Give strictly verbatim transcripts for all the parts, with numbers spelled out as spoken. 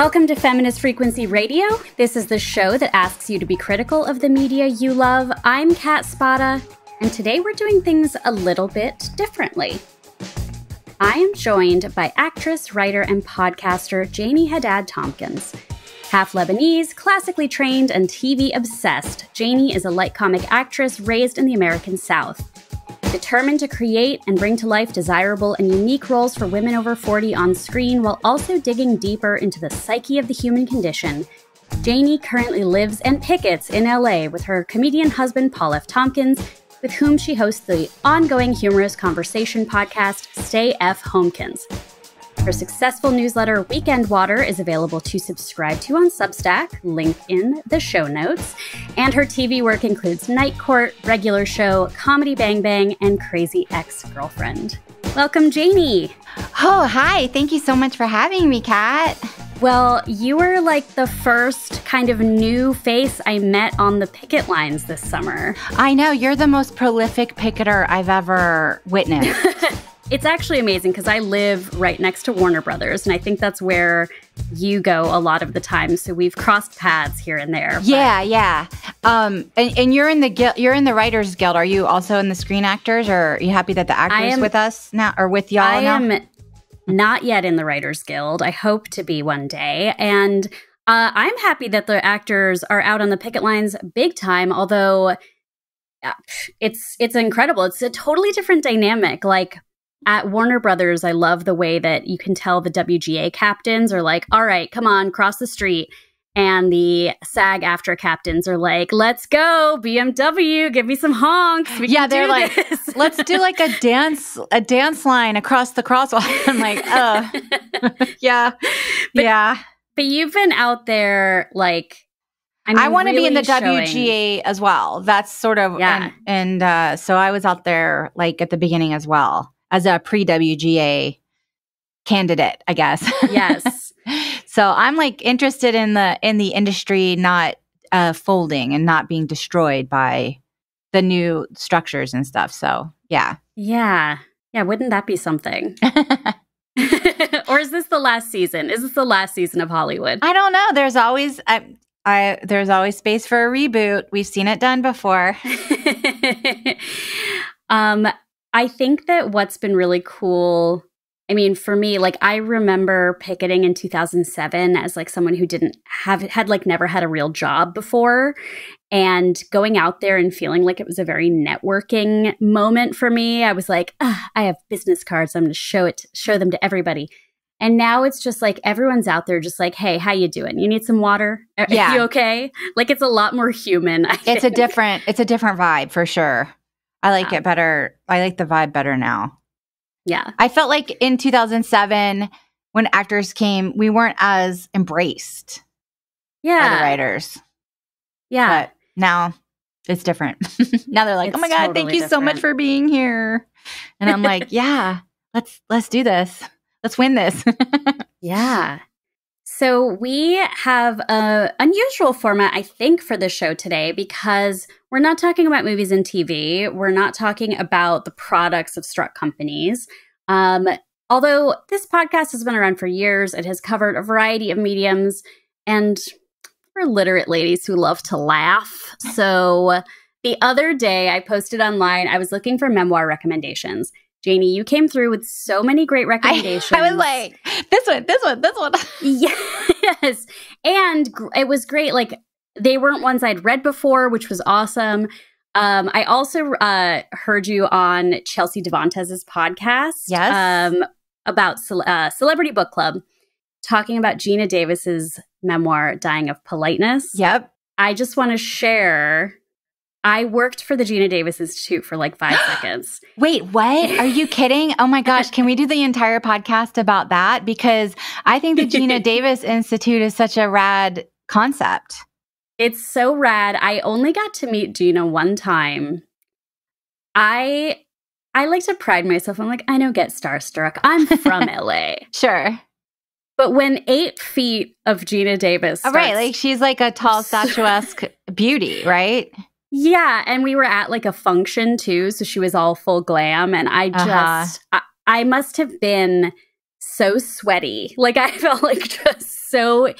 Welcome to Feminist Frequency Radio. This is the show that asks you to be critical of the media you love. I'm Kat Spada, and today we're doing things a little bit differently. I am joined by actress, writer, and podcaster Janie Haddad Tompkins. Half Lebanese, classically trained, and T V obsessed, Janie is a light comic actress raised in the American South. Determined to create and bring to life desirable and unique roles for women over forty on screen while also digging deeper into the psyche of the human condition, Janie currently lives and pickets in L A with her comedian husband Paul F. Tompkins, with whom she hosts the ongoing humorous conversation podcast Stay F. Homekins. Her successful newsletter Weekend Water is available to subscribe to on Substack, link in the show notes, and her T V work includes Night Court, Regular Show, Comedy Bang Bang, and Crazy Ex-Girlfriend. Welcome, Janie. Oh, hi. Thank you so much for having me, Kat. Well, you were like the first kind of new face I met on the picket lines this summer. I know. You're the most prolific picketer I've ever witnessed. It's actually amazing because I live right next to Warner Brothers, and I think that's where you go a lot of the time. So we've crossed paths here and there. Yeah, but. yeah. Um, and, and you're in the you're in the Writers Guild. Are you also in the Screen Actors, or are you happy that the actors am, with us now or with y'all I now? I am not yet in the Writers Guild. I hope to be one day, and uh, I'm happy that the actors are out on the picket lines big time. Although uh, it's it's incredible. It's a totally different dynamic. Like. At Warner Brothers, I love the way that you can tell the W G A captains are like, all right, come on, cross the street. And the SAG-AFTRA captains are like, let's go, B M W, give me some honks. We yeah, they're like, this. let's do like a dance a dance line across the crosswalk. I'm like, oh, yeah, but, yeah. But you've been out there like, I, mean, I want to really be in the showing. W G A as well. That's sort of, yeah. And, and uh, so I was out there like at the beginning as well. As a pre-W G A candidate, I guess. Yes. So I'm like interested in the in the industry not uh, folding and not being destroyed by the new structures and stuff. So yeah. Yeah. Yeah. Wouldn't that be something? Or is this the last season? Is this the last season of Hollywood? I don't know. There's always I, I there's always space for a reboot. We've seen it done before. um. I think that what's been really cool, I mean, for me, like I remember picketing in two thousand seven as like someone who didn't have, had like never had a real job before, and going out there and feeling like it was a very networking moment for me. I was like, ah, I have business cards. I'm going to show it, show them to everybody. And now it's just like everyone's out there just like, hey, how you doing? You need some water? Are, yeah. You okay? Like it's a lot more human. I it's think. a different, it's a different vibe for sure. I like yeah. it better. I like the vibe better now. Yeah. I felt like in two thousand seven, when actors came, we weren't as embraced yeah. by the writers. Yeah. But now it's different. Now they're like, it's oh my God, totally thank you different. so much for being here. And I'm like, yeah, let's let's do this. Let's win this. Yeah. So we have an unusual format, I think, for the show today, because we're not talking about movies and T V. We're not talking about the products of struck companies. Um, although this podcast has been around for years, it has covered a variety of mediums, and we're literate ladies who love to laugh. So the other day I posted online, I was looking for memoir recommendations. Janie, you came through with so many great recommendations. I, I was like, this one, this one, this one. Yes. And gr it was great. Like, they weren't ones I'd read before, which was awesome. Um, I also uh, heard you on Chelsea DeVantez's podcast. Yes. Um, about ce uh, Celebrity Book Club, talking about Geena Davis's memoir, Dying of Politeness. Yep. I just want to share... I worked for the Geena Davis Institute for like five seconds. Wait, what? Are you kidding? Oh my gosh. Can we do the entire podcast about that? Because I think the Geena Davis Institute is such a rad concept. It's so rad. I only got to meet Geena one time. I I like to pride myself. I'm like, I don't get starstruck. I'm from L A. Sure. But when eight feet of Geena Davis starts, oh, right, like she's like a tall, statuesque beauty, right? Yeah, and we were at like a function too, so she was all full glam, and I just, uh-huh. I, I must have been so sweaty. Like, I felt like just so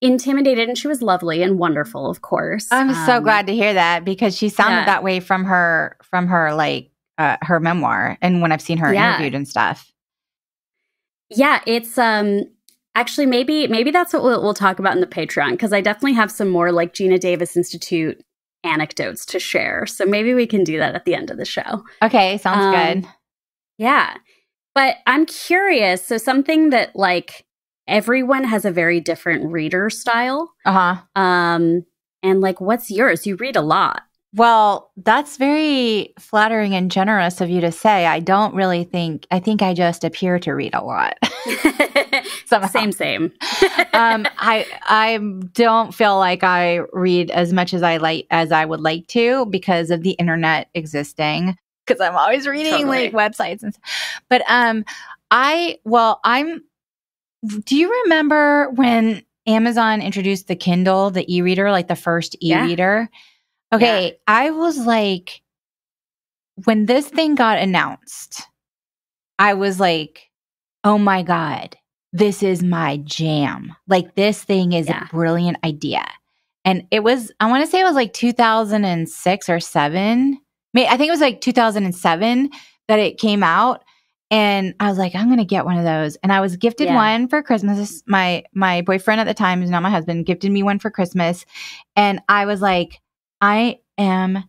intimidated. And she was lovely and wonderful, of course. I'm um, so glad to hear that, because she sounded yeah. that way from her, from her, like, uh, her memoir, and when I've seen her yeah. interviewed and stuff. Yeah, it's um actually maybe maybe that's what we'll, we'll talk about in the Patreon, because I definitely have some more like Geena Davis Institute anecdotes to share. So maybe we can do that at the end of the show. Okay, sounds um, good. Yeah. But I'm curious, so something that like everyone has a very different reader style. Uh-huh. Um and like what's yours? You read a lot. Well, that's very flattering and generous of you to say. I don't really think, I think I just appear to read a lot. Somehow. Same, same. um, I I don't feel like I read as much as I like as I would like to because of the internet existing. Because I'm always reading totally. like websites and stuff. But um, I well, I'm. Do you remember when Amazon introduced the Kindle, the e-reader, like the first e-reader? Yeah. Okay, yeah. I was like, when this thing got announced, I was like, oh my God, this is my jam. Like, this thing is yeah. a brilliant idea. And it was, I want to say it was like two thousand six or seven. I think it was like two thousand seven that it came out. And I was like, I'm going to get one of those. And I was gifted yeah. one for Christmas. My, my boyfriend at the time, who's now my husband, gifted me one for Christmas. And I was like, I am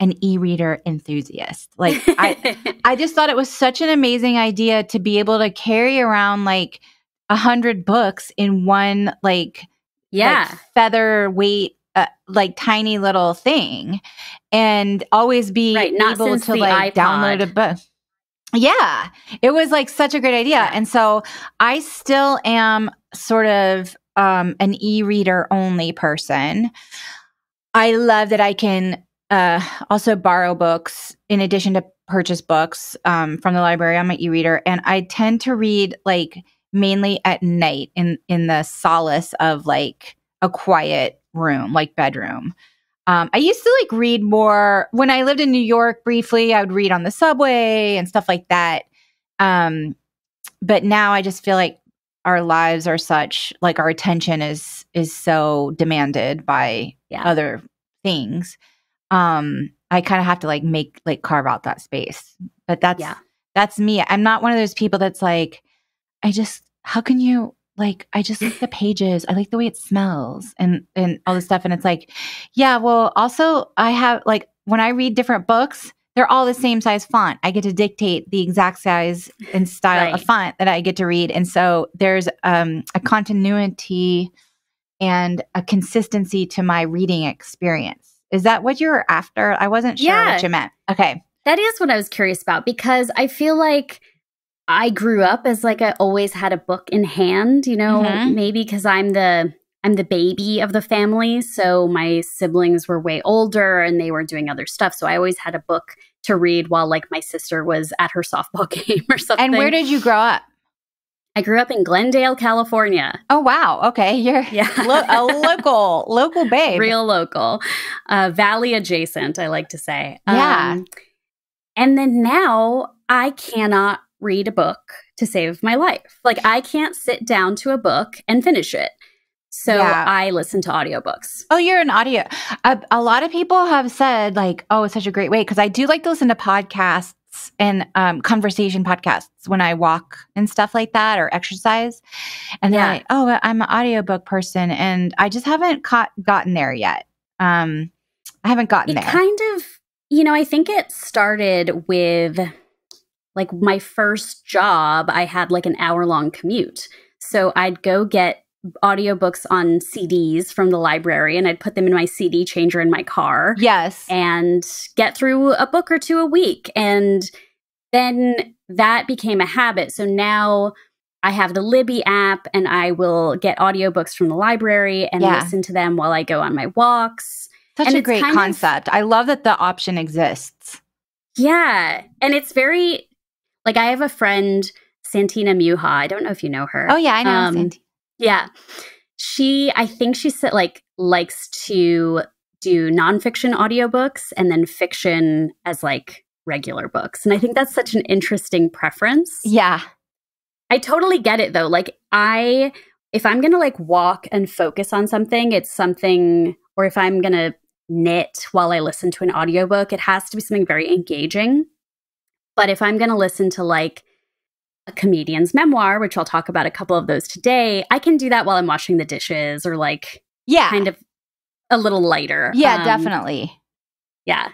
an e-reader enthusiast. Like, I I just thought it was such an amazing idea to be able to carry around like a hundred books in one like, yeah. like featherweight, uh, like tiny little thing, and always be right, able to like iPod. Download a book. Yeah. It was like such a great idea. Yeah. And so I still am sort of um, an e-reader only person. I love that I can uh, also borrow books in addition to purchase books um, from the library. I'm an e-reader, and I tend to read like mainly at night in in the solace of like a quiet room, like bedroom. Um, I used to like read more when I lived in New York briefly. I would read on the subway and stuff like that. Um, but now I just feel like our lives are such, like our attention is is so demanded by yeah. other things. Um, I kind of have to like make like carve out that space. But that's yeah. that's me. I'm not one of those people that's like, I just how can you like I just like the pages. I like the way it smells and and all this stuff. And it's like, yeah, well, also I have like when I read different books, they're all the same size font. I get to dictate the exact size and style right. of font that I get to read. And so there's um, a continuity and a consistency to my reading experience. Is that what you were after? I wasn't sure yeah. what you meant. Okay. That is what I was curious about, because I feel like I grew up as like I always had a book in hand, you know, mm-hmm. maybe because I'm the... I'm the baby of the family, so my siblings were way older and they were doing other stuff. So I always had a book to read while like my sister was at her softball game or something. And where did you grow up? I grew up in Glendale, California. Oh, wow. Okay. You're yeah. lo a local, local babe. Real local. Uh, valley adjacent, I like to say. Yeah. Um, and then now I cannot read a book to save my life. Like I can't sit down to a book and finish it. So yeah. I listen to audiobooks. Oh, you're an audio. A, a lot of people have said like, oh, it's such a great way. Because I do like to listen to podcasts and um, conversation podcasts when I walk and stuff like that or exercise. And yeah. then I, oh, I'm an audiobook person. And I just haven't caught, gotten there yet. Um, I haven't gotten it there. Kind of, you know, I think it started with like my first job. I had like an hour long commute. So I'd go get audiobooks on C Ds from the library, and I'd put them in my C D changer in my car. Yes. And get through a book or two a week. And then that became a habit. So now I have the Libby app, and I will get audiobooks from the library and yeah. listen to them while I go on my walks. Such and a great concept. Of, I love that the option exists. Yeah. And it's very, like I have a friend, Santina Muha. I don't know if you know her. Oh, yeah, I know um, Santina. Yeah. She, I think she said, like, likes to do nonfiction audiobooks and then fiction as, like, regular books. And I think that's such an interesting preference. Yeah. I totally get it though. Like I, if I'm going to like walk and focus on something, it's something, or if I'm going to knit while I listen to an audiobook, it has to be something very engaging. But if I'm going to listen to like a comedian's memoir, which I'll talk about a couple of those today, I can do that while I'm washing the dishes or like, yeah, kind of a little lighter. Yeah, um, definitely. Yeah.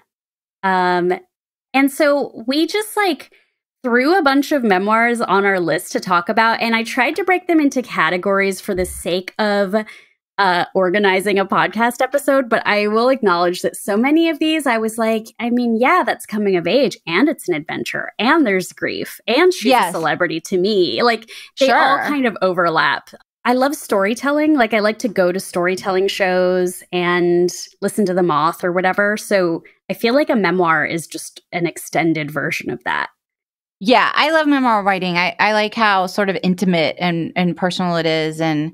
Um, and so we just like threw a bunch of memoirs on our list to talk about. And I tried to break them into categories for the sake of uh, organizing a podcast episode. But I will acknowledge that so many of these, I was like, I mean, yeah, that's coming of age and it's an adventure and there's grief and she's yes. a celebrity to me. Like they sure. all kind of overlap. I love storytelling. Like I like to go to storytelling shows and listen to The Moth or whatever. So I feel like a memoir is just an extended version of that. Yeah, I love memoir writing. I, I like how sort of intimate and, and personal it is. And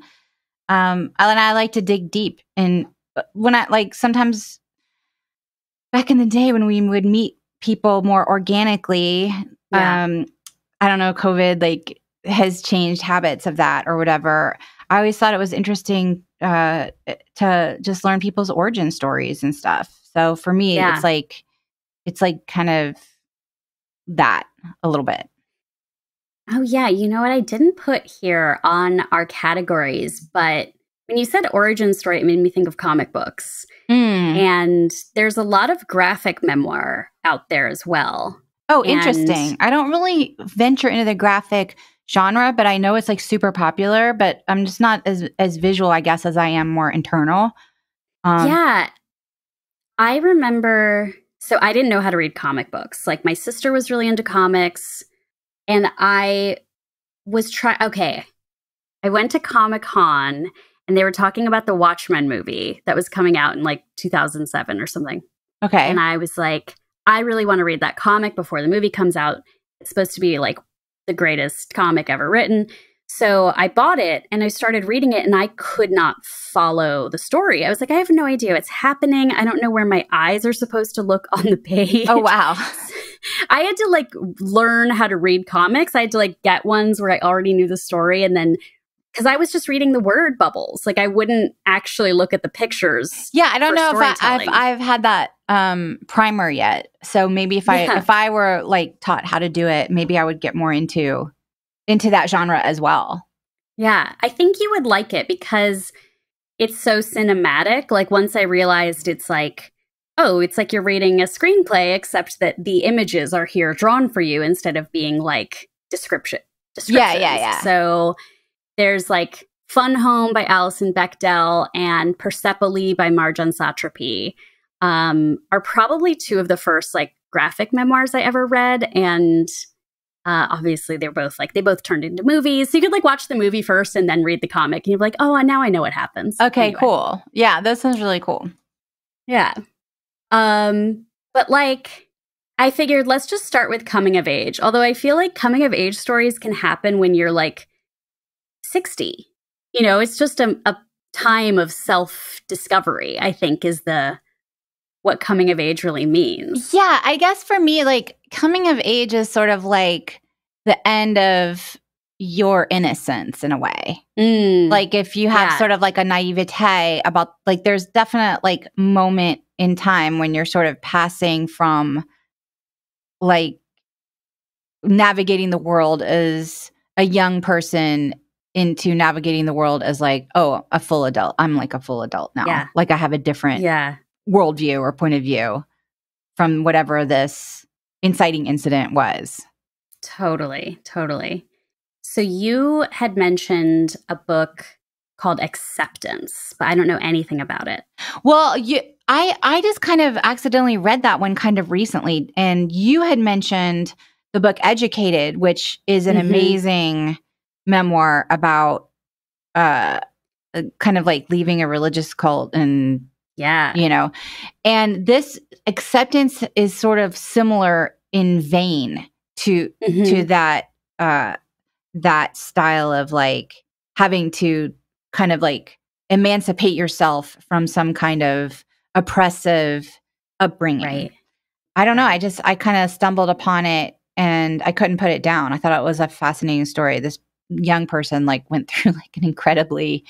um, I, and I like to dig deep. And when I, like, sometimes back in the day when we would meet people more organically, yeah. um, I don't know, COVID, like, has changed habits of that or whatever. I always thought it was interesting uh, to just learn people's origin stories and stuff. So for me, yeah. it's like, it's like kind of that a little bit. Oh, yeah. You know what? I didn't put here on our categories, but when you said origin story, it made me think of comic books. Mm. And there's a lot of graphic memoir out there as well. Oh, and interesting. I don't really venture into the graphic genre, but I know it's like super popular, but I'm just not as, as visual, I guess, as I am more internal. Um, yeah. I remember... So I didn't know how to read comic books. Like my sister was really into comics and I was trying, okay, I went to Comic-Con and they were talking about the Watchmen movie that was coming out in like two thousand seven or something. Okay. And I was like, I really want to read that comic before the movie comes out. It's supposed to be like the greatest comic ever written. So I bought it and I started reading it and I could not follow the story. I was like, I have no idea what's happening. I don't know where my eyes are supposed to look on the page. Oh, wow. I had to like learn how to read comics. I had to like get ones where I already knew the story. And then, because I was just reading the word bubbles. Like I wouldn't actually look at the pictures. Yeah, I don't know if I, I've, I've had that um, primer yet. So maybe if I, yeah. if I were like taught how to do it, maybe I would get more into into that genre as well. Yeah, I think you would like it because it's so cinematic. Like once I realized it's like, oh, it's like you're reading a screenplay, except that the images are here drawn for you instead of being like description. Yeah, yeah, yeah. So there's like Fun Home by Alison Bechdel and Persepolis by Marjan Satrapi um, are probably two of the first like graphic memoirs I ever read. And Uh, obviously, they're both like, they both turned into movies. So you could like watch the movie first and then read the comic. And you're like, oh, now I know what happens. Okay, anyway. Cool. Yeah, that sounds really cool. Yeah. Um, but like, I figured let's just start with coming of age. Although I feel like coming of age stories can happen when you're like sixty. You know, it's just a, a time of self-discovery, I think, is the what coming of age really means. Yeah, I guess for me, like coming of age is sort of like the end of your innocence in a way. Mm, like if you have yeah. sort of like a naivete about like there's definite like moment in time when you're sort of passing from like navigating the world as a young person into navigating the world as like, oh, a full adult. I'm like a full adult now. Yeah. Like I have a different... yeah. worldview or point of view from whatever this inciting incident was. Totally, totally. So you had mentioned a book called Acceptance, but I don't know anything about it. Well, you, I, I just kind of accidentally read that one kind of recently, and you had mentioned the book Educated, which is an mm-hmm. amazing memoir about uh, kind of like leaving a religious cult and yeah. You know, and this Acceptance is sort of similar in vein to mm-hmm. to that uh, that style of like having to kind of like emancipate yourself from some kind of oppressive upbringing. Right. I don't know. I just I kind of stumbled upon it and I couldn't put it down. I thought it was a fascinating story. This young person like went through like an incredibly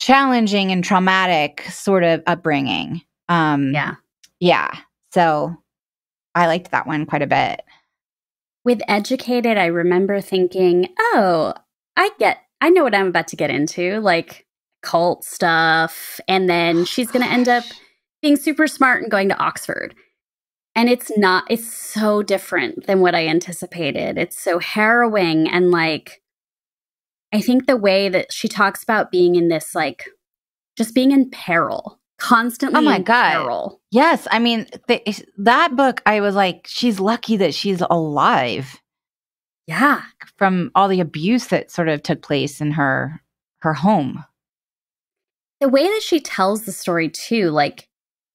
challenging and traumatic sort of upbringing. Um, yeah. Yeah. So I liked that one quite a bit. With Educated, I remember thinking, oh, I get, I know what I'm about to get into, like cult stuff. And then oh, she's going to end up being super smart and going to Oxford. And it's not, it's so different than what I anticipated. It's so harrowing. And like, I think the way that she talks about being in this, like, just being in peril, constantly. Oh my God. Peril. Yes. I mean, th that book, I was like, she's lucky that she's alive. Yeah. From all the abuse that sort of took place in her, her home. The way that she tells the story too, like,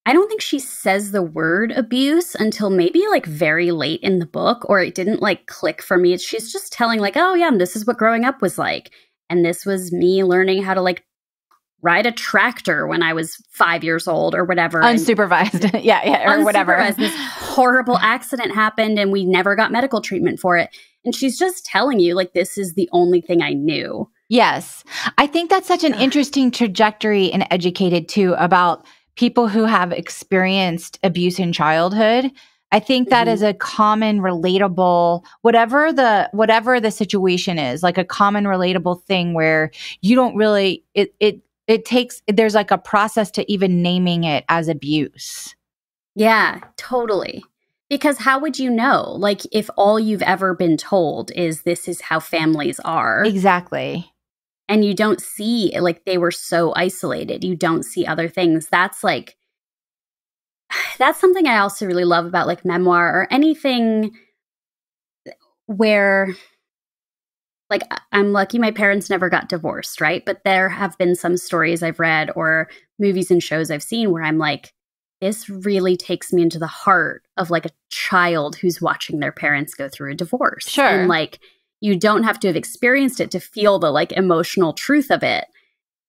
I don't think she says the word abuse until maybe like very late in the book, or it didn't like click for me. She's just telling like, oh yeah, this is what growing up was like. And this was me learning how to like ride a tractor when I was five years old or whatever. Unsupervised. And, yeah, yeah, or unsupervised, whatever. This horrible accident happened and we never got medical treatment for it. And she's just telling you like, this is the only thing I knew. Yes. I think that's such an interesting trajectory in Educated too about people who have experienced abuse in childhood. I think that mm-hmm. is a common relatable, whatever the whatever the situation is, like a common relatable thing where you don't really, it it it takes, there's like a process to even naming it as abuse. Yeah, totally. Because how would you know? Like if all you've ever been told is this is how families are. Exactly. And you don't see, like, they were so isolated. You don't see other things. That's, like, that's something I also really love about, like, memoir or anything where, like, I'm lucky my parents never got divorced, right? But there have been some stories I've read or movies and shows I've seen where I'm like, this really takes me into the heart of, like, a child who's watching their parents go through a divorce. Sure. And, like, you don't have to have experienced it to feel the like emotional truth of it.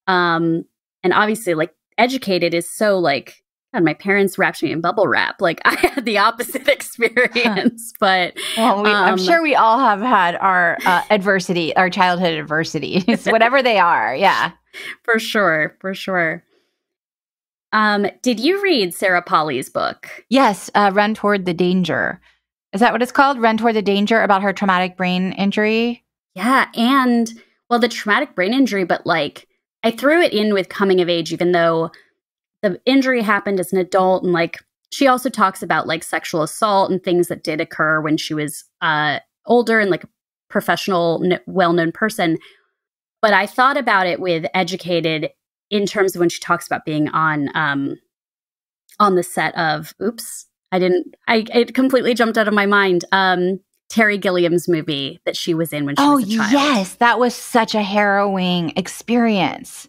Um, and obviously like Educated is so like, God, my parents wrapped me in bubble wrap. Like I had the opposite experience, but well, we, um, I'm sure we all have had our uh, adversity, our childhood adversities, whatever they are. Yeah, for sure. For sure. Um, did you read Sarah Polley's book? Yes. Uh, Run Toward the Danger. Is that what it's called? Run Toward the Danger, about her traumatic brain injury? Yeah. And, well, the traumatic brain injury, but, like, I threw it in with coming of age, even though the injury happened as an adult. And, like, she also talks about, like, sexual assault and things that did occur when she was uh, older and, like, a professional, well-known person. But I thought about it with Educated in terms of when she talks about being on, um, on the set of, oops, I didn't, I, it completely jumped out of my mind. Um, Terry Gilliam's movie that she was in when she oh, was a child. Oh, yes. That was such a harrowing experience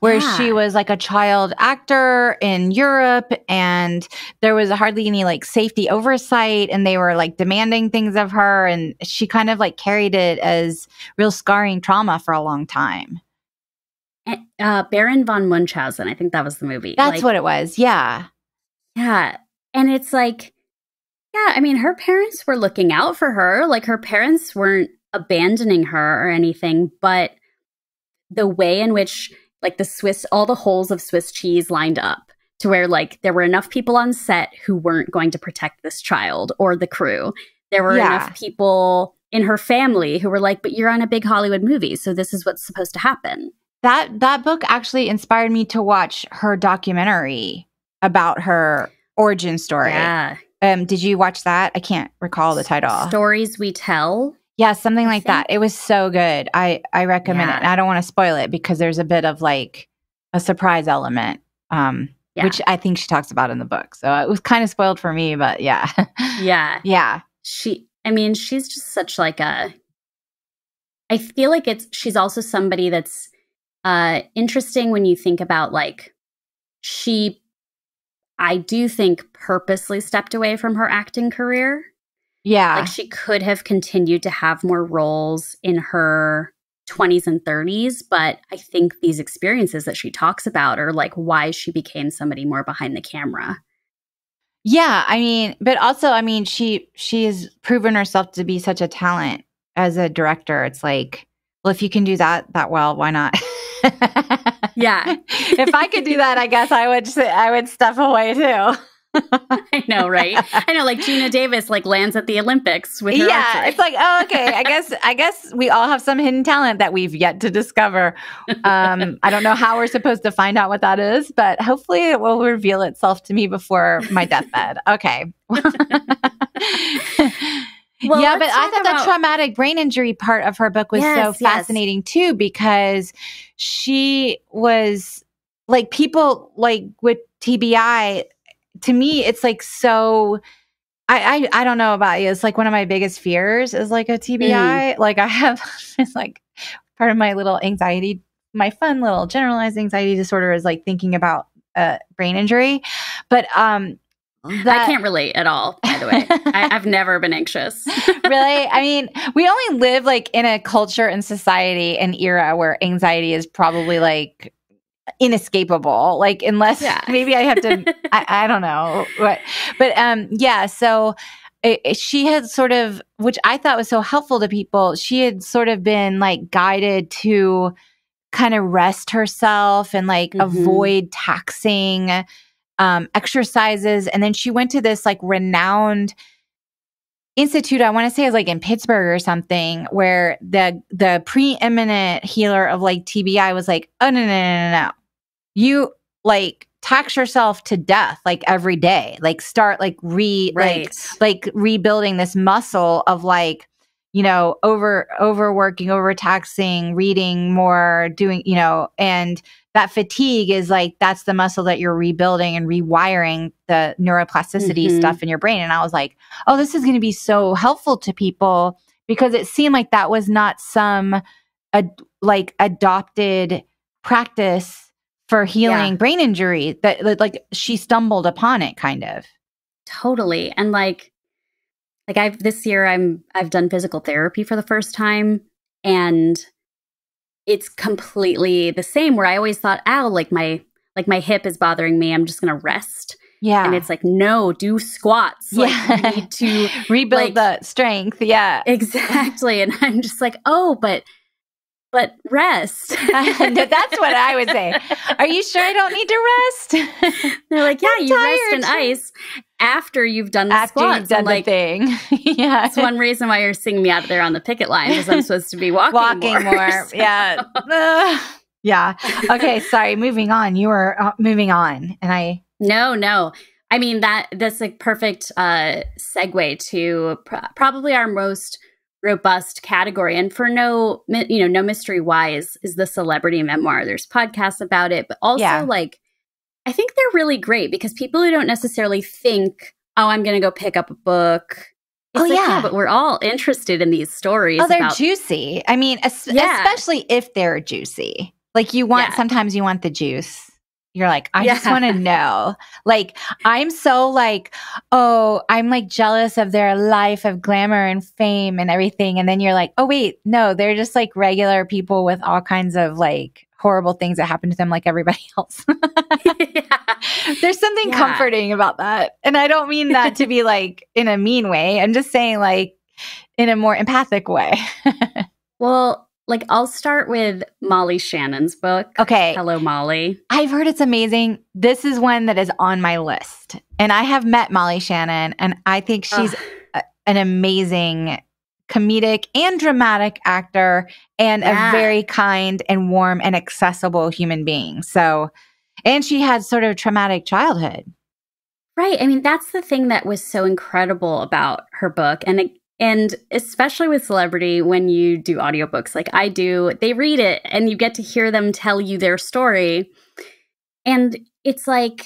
where yeah. she was like a child actor in Europe and there was hardly any like safety oversight and they were like demanding things of her. And she kind of like carried it as real scarring trauma for a long time. Uh, Baron von Munchausen. I think that was the movie. That's like, what it was. Yeah. Yeah. And it's like, yeah, I mean, her parents were looking out for her. Like, her parents weren't abandoning her or anything, but the way in which, like, the Swiss, all the holes of Swiss cheese lined up to where, like, there were enough people on set who weren't going to protect this child or the crew. There were yeah. enough people in her family who were like, but you're on a big Hollywood movie, so this is what's supposed to happen. That, that book actually inspired me to watch her documentary about her origin story. Yeah. Um, did you watch that? I can't recall the title. Stories We Tell? Yeah, something like that. It was so good. I, I recommend yeah. it. And I don't want to spoil it because there's a bit of like a surprise element, um, yeah. which I think she talks about in the book. So it was kind of spoiled for me, but yeah. yeah. Yeah. She, I mean, she's just such like a, I feel like it's, she's also somebody that's uh, interesting when you think about like she, I do think purposely stepped away from her acting career. Yeah. Like she could have continued to have more roles in her twenties and thirties, but I think these experiences that she talks about are like why she became somebody more behind the camera. Yeah, I mean, but also I mean she she has proven herself to be such a talent as a director. It's like well, if you can do that that well, why not? Yeah. If I could do that, I guess I would I would step away too. I know, right? I know, like Geena Davis, like lands at the Olympics with her. Yeah, archery. It's like, oh, okay. I guess, I guess we all have some hidden talent that we've yet to discover. Um, I don't know how we're supposed to find out what that is, but hopefully it will reveal itself to me before my deathbed. Okay. Well, yeah, but I thought about... the traumatic brain injury part of her book was yes, so fascinating yes. too, because she was like people like with T B I. To me, it's like so. I, I I don't know about you. It's like one of my biggest fears is like a T B I. Mm. Like I have, it's like part of my little anxiety, my fun little generalized anxiety disorder is like thinking about a uh, brain injury. But um, that, I can't relate at all. By the way, I, I've never been anxious. Really, I mean, we only live like in a culture and society and era where anxiety is probably like. Inescapable, like unless yeah. maybe I have to, I, I don't know. But, but um, yeah, so it, it, she had sort of, which I thought was so helpful to people, she had sort of been like guided to kind of rest herself and like mm-hmm. avoid taxing um, exercises. And then she went to this like renowned institute, I want to say is like in Pittsburgh or something, where the the preeminent healer of like T B I was like, oh, no, no, no, no, no. You like tax yourself to death like every day. Like start like re right. like like rebuilding this muscle of like, you know, over overworking, overtaxing, reading more, doing, you know, and that fatigue is like that's the muscle that you're rebuilding and rewiring the neuroplasticity mm-hmm. stuff in your brain. And I was like, oh, this is going to be so helpful to people, because it seemed like that was not some ad like adopted practice for healing yeah. brain injury, that like she stumbled upon it kind of. Totally. And like like I've this year I'm I've done physical therapy for the first time, and it's completely the same, where I always thought, ow, like my like my hip is bothering me, I'm just going to rest. Yeah. And it's like, no, do squats. Yeah. Like, you need to rebuild like, the strength. Yeah. Exactly. And I'm just like, oh, but but rest. That's what I would say. Are you sure I don't need to rest? They're like, yeah, I'm you tired. Rest in ice after you've done the after squats. You've done the like, thing. Yeah. That's one reason why you're seeing me out there on the picket line, is I'm supposed to be walking, walking more. more. So. Yeah. Uh, yeah. Okay. Sorry. Moving on. You were uh, moving on. And I. No, no. I mean, that that's a perfect uh, segue to pr probably our most robust category, and for no, you know, no mystery why is, is the celebrity memoir. There's podcasts about it, but also yeah. like, I think they're really great because people who don't necessarily think, oh, I'm going to go pick up a book. It's oh like, yeah. yeah. But we're all interested in these stories. Oh, they're about juicy. I mean, es yeah. especially if they're juicy, like you want, yeah. sometimes you want the juice. You're like, I yeah. just want to know. Like, I'm so like, oh, I'm like jealous of their life of glamour and fame and everything. And then you're like, oh, wait, no, they're just like regular people with all kinds of like horrible things that happen to them like everybody else. yeah. There's something yeah. comforting about that. And I don't mean that to be like in a mean way. I'm just saying like in a more empathic way. Well, like, I'll start with Molly Shannon's book. Okay. Hello, Molly. I've heard it's amazing. This is one that is on my list. And I have met Molly Shannon, and I think she's a, an amazing comedic and dramatic actor, and yeah. a very kind and warm and accessible human being. So, and she had sort of a traumatic childhood. Right. I mean, that's the thing that was so incredible about her book. And it, And especially with celebrity, when you do audiobooks like I do, they read it and you get to hear them tell you their story. And it's like,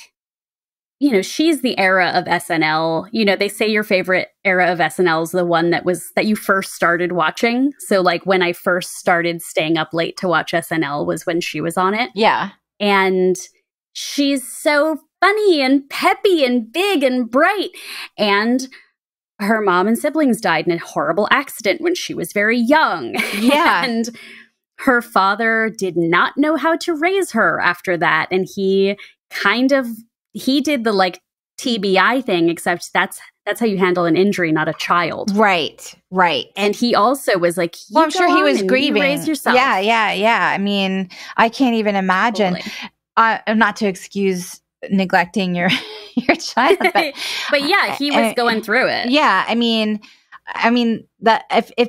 you know, she's the era of S N L. You know, they say your favorite era of S N L is the one that was that you first started watching. So like when I first started staying up late to watch S N L was when she was on it. Yeah. And she's so funny and peppy and big and bright, and her mom and siblings died in a horrible accident when she was very young. Yeah. And her father did not know how to raise her after that. And he kind of, he did the like T B I thing, except that's that's how you handle an injury, not a child. Right, right. And he also was like, you well, I'm sure he was grieving. You raise yourself. Yeah, yeah, yeah. I mean, I can't even imagine. Totally. Uh, not to excuse neglecting your your child, but, but yeah, he was I, going through it. Yeah, I mean, I mean that if if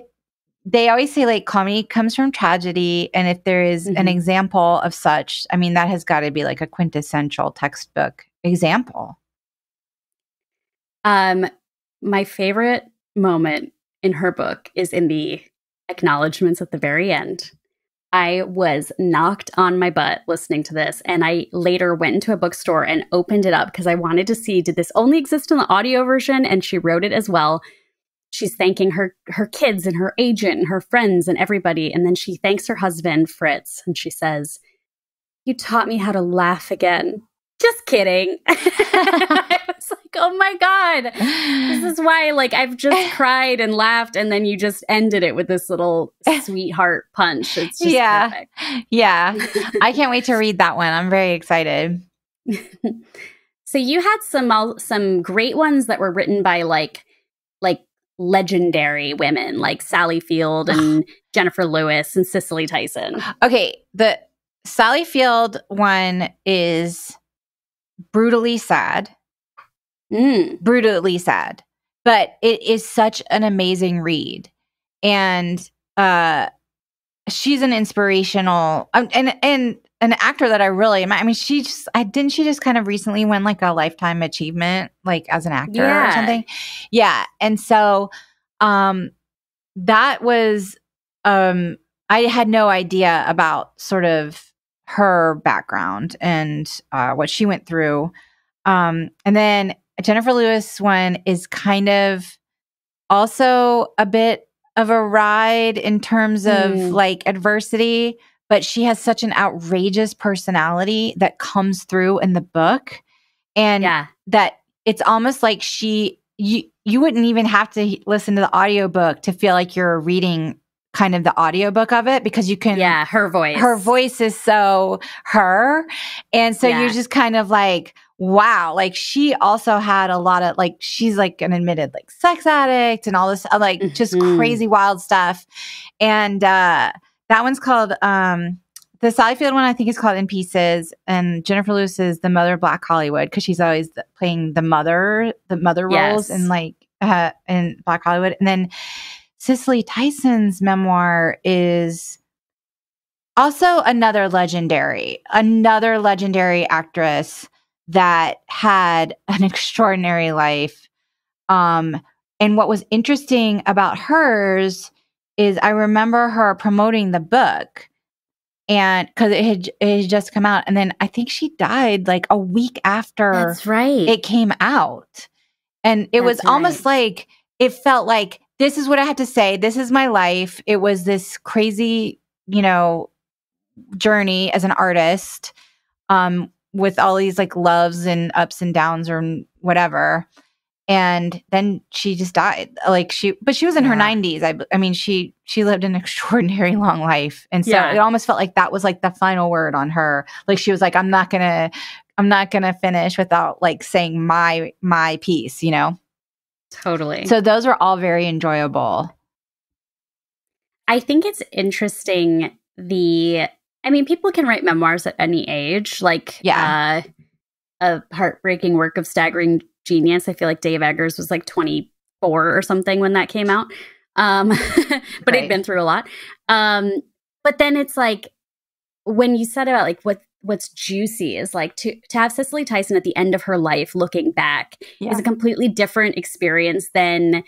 they always say like comedy comes from tragedy, and if there is mm-hmm. an example of such, I mean that has got to be like a quintessential textbook example. Um, my favorite moment in her book is in the acknowledgments at the very end. I was knocked on my butt listening to this, and I later went into a bookstore and opened it up because I wanted to see, did this only exist in the audio version? And she wrote it as well. She's thanking her her kids and her agent and her friends and everybody, and then she thanks her husband, Fritz, and she says, "You taught me how to laugh again." Just kidding. I was like, oh my God. This is why, like, I've just cried and laughed, and then you just ended it with this little sweetheart punch. It's just yeah. perfect. Yeah. I can't wait to read that one. I'm very excited. So you had some some great ones that were written by like like legendary women like Sally Field and Jennifer Lewis and Cicely Tyson. Okay. The Sally Field one is brutally sad, mm. brutally sad, but it is such an amazing read. And uh, she's an inspirational um, and and an actor that I really am. I mean, she just I didn't she just kind of recently win like a lifetime achievement, like as an actor yeah. or something. Yeah. And so um, that was um, I had no idea about sort of her background and uh, what she went through. Um, and then Jennifer Lewis one is kind of also a bit of a ride in terms of mm. like adversity, but she has such an outrageous personality that comes through in the book. And yeah. that it's almost like she, you, you wouldn't even have to listen to the audiobook to feel like you're reading kind of the audiobook of it, because you can yeah her voice her voice is so her, and so yeah. you're just kind of like, wow, like she also had a lot of like, she's like an admitted like sex addict and all this uh, like mm-hmm. just crazy wild stuff. And uh that one's called um the Sally Field one I think is called In Pieces, and Jennifer Lewis is The Mother of Black Hollywood, because she's always the, playing the mother the mother roles yes. in like uh in Black Hollywood. And then Cicely Tyson's memoir is also another legendary, another legendary actress that had an extraordinary life. Um, and what was interesting about hers is I remember her promoting the book, and because it had, it had just come out. And then I think she died like a week after That's right. it came out. And it That's was almost right. like, it felt like, this is what I had to say. This is my life. It was this crazy, you know, journey as an artist um, with all these like loves and ups and downs or whatever. And then she just died. Like she, but she was in yeah. her nineties. I, I mean, she, she lived an extraordinary long life. And so yeah. it almost felt like that was like the final word on her. Like she was like, I'm not gonna, I'm not gonna finish without like saying my, my piece, you know? Totally. So those are all very enjoyable. I think it's interesting. The, I mean, people can write memoirs at any age, like yeah. uh, a heartbreaking work of staggering genius. I feel like Dave Eggers was like twenty-four or something when that came out. Um, but right. he'd been through a lot. Um, but then it's like, when you said about like what, what's juicy is like to, to have Cicely Tyson at the end of her life looking back yeah. is a completely different experience than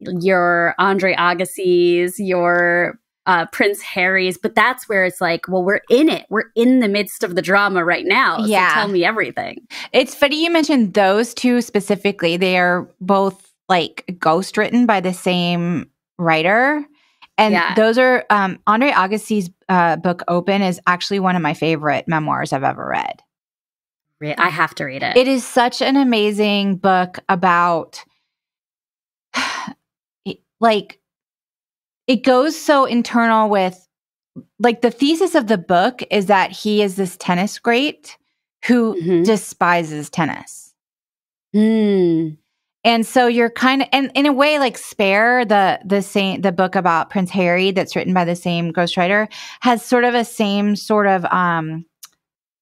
your Andre Agassi's, your uh, Prince Harry's. But that's where it's like, well, we're in it. We're in the midst of the drama right now. Yeah. So tell me everything. It's funny you mentioned those two specifically. They are both like ghostwritten by the same writer. And yeah. those are um, Andre Agassi's uh, book Open is actually one of my favorite memoirs I've ever read. Re I have to read it. It is such an amazing book about like it goes so internal with like the thesis of the book is that he is this tennis great who mm-hmm. despises tennis. Mm. And so you're kind of, and in a way, like Spare, the the same the book about Prince Harry that's written by the same ghostwriter, has sort of a same sort of um,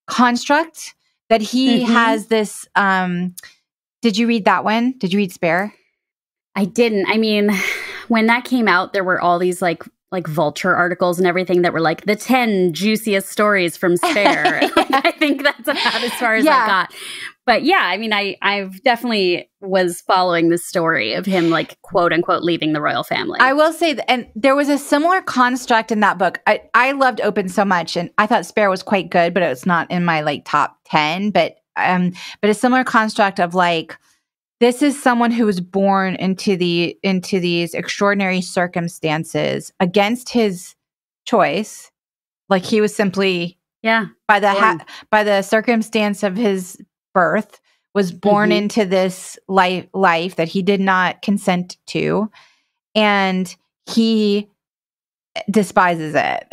construct that he mm-hmm. has this. Um, did you read that one? Did you read Spare? I didn't. I mean, when that came out, there were all these like like Vulture articles and everything that were like the ten juiciest stories from Spare. Yeah. Like, I think that's about as far as yeah. I got. But yeah, I mean, I I've definitely was following the story of him, like, quote unquote, leaving the royal family. I will say that, and there was a similar construct in that book. I, I loved Open so much, and I thought Spare was quite good, but it's not in my like top ten. But um, but a similar construct of like, this is someone who was born into the into these extraordinary circumstances against his choice. Like, he was simply yeah by the ha by the circumstance of his birth was born mm-hmm. into this life life that he did not consent to, and he despises it.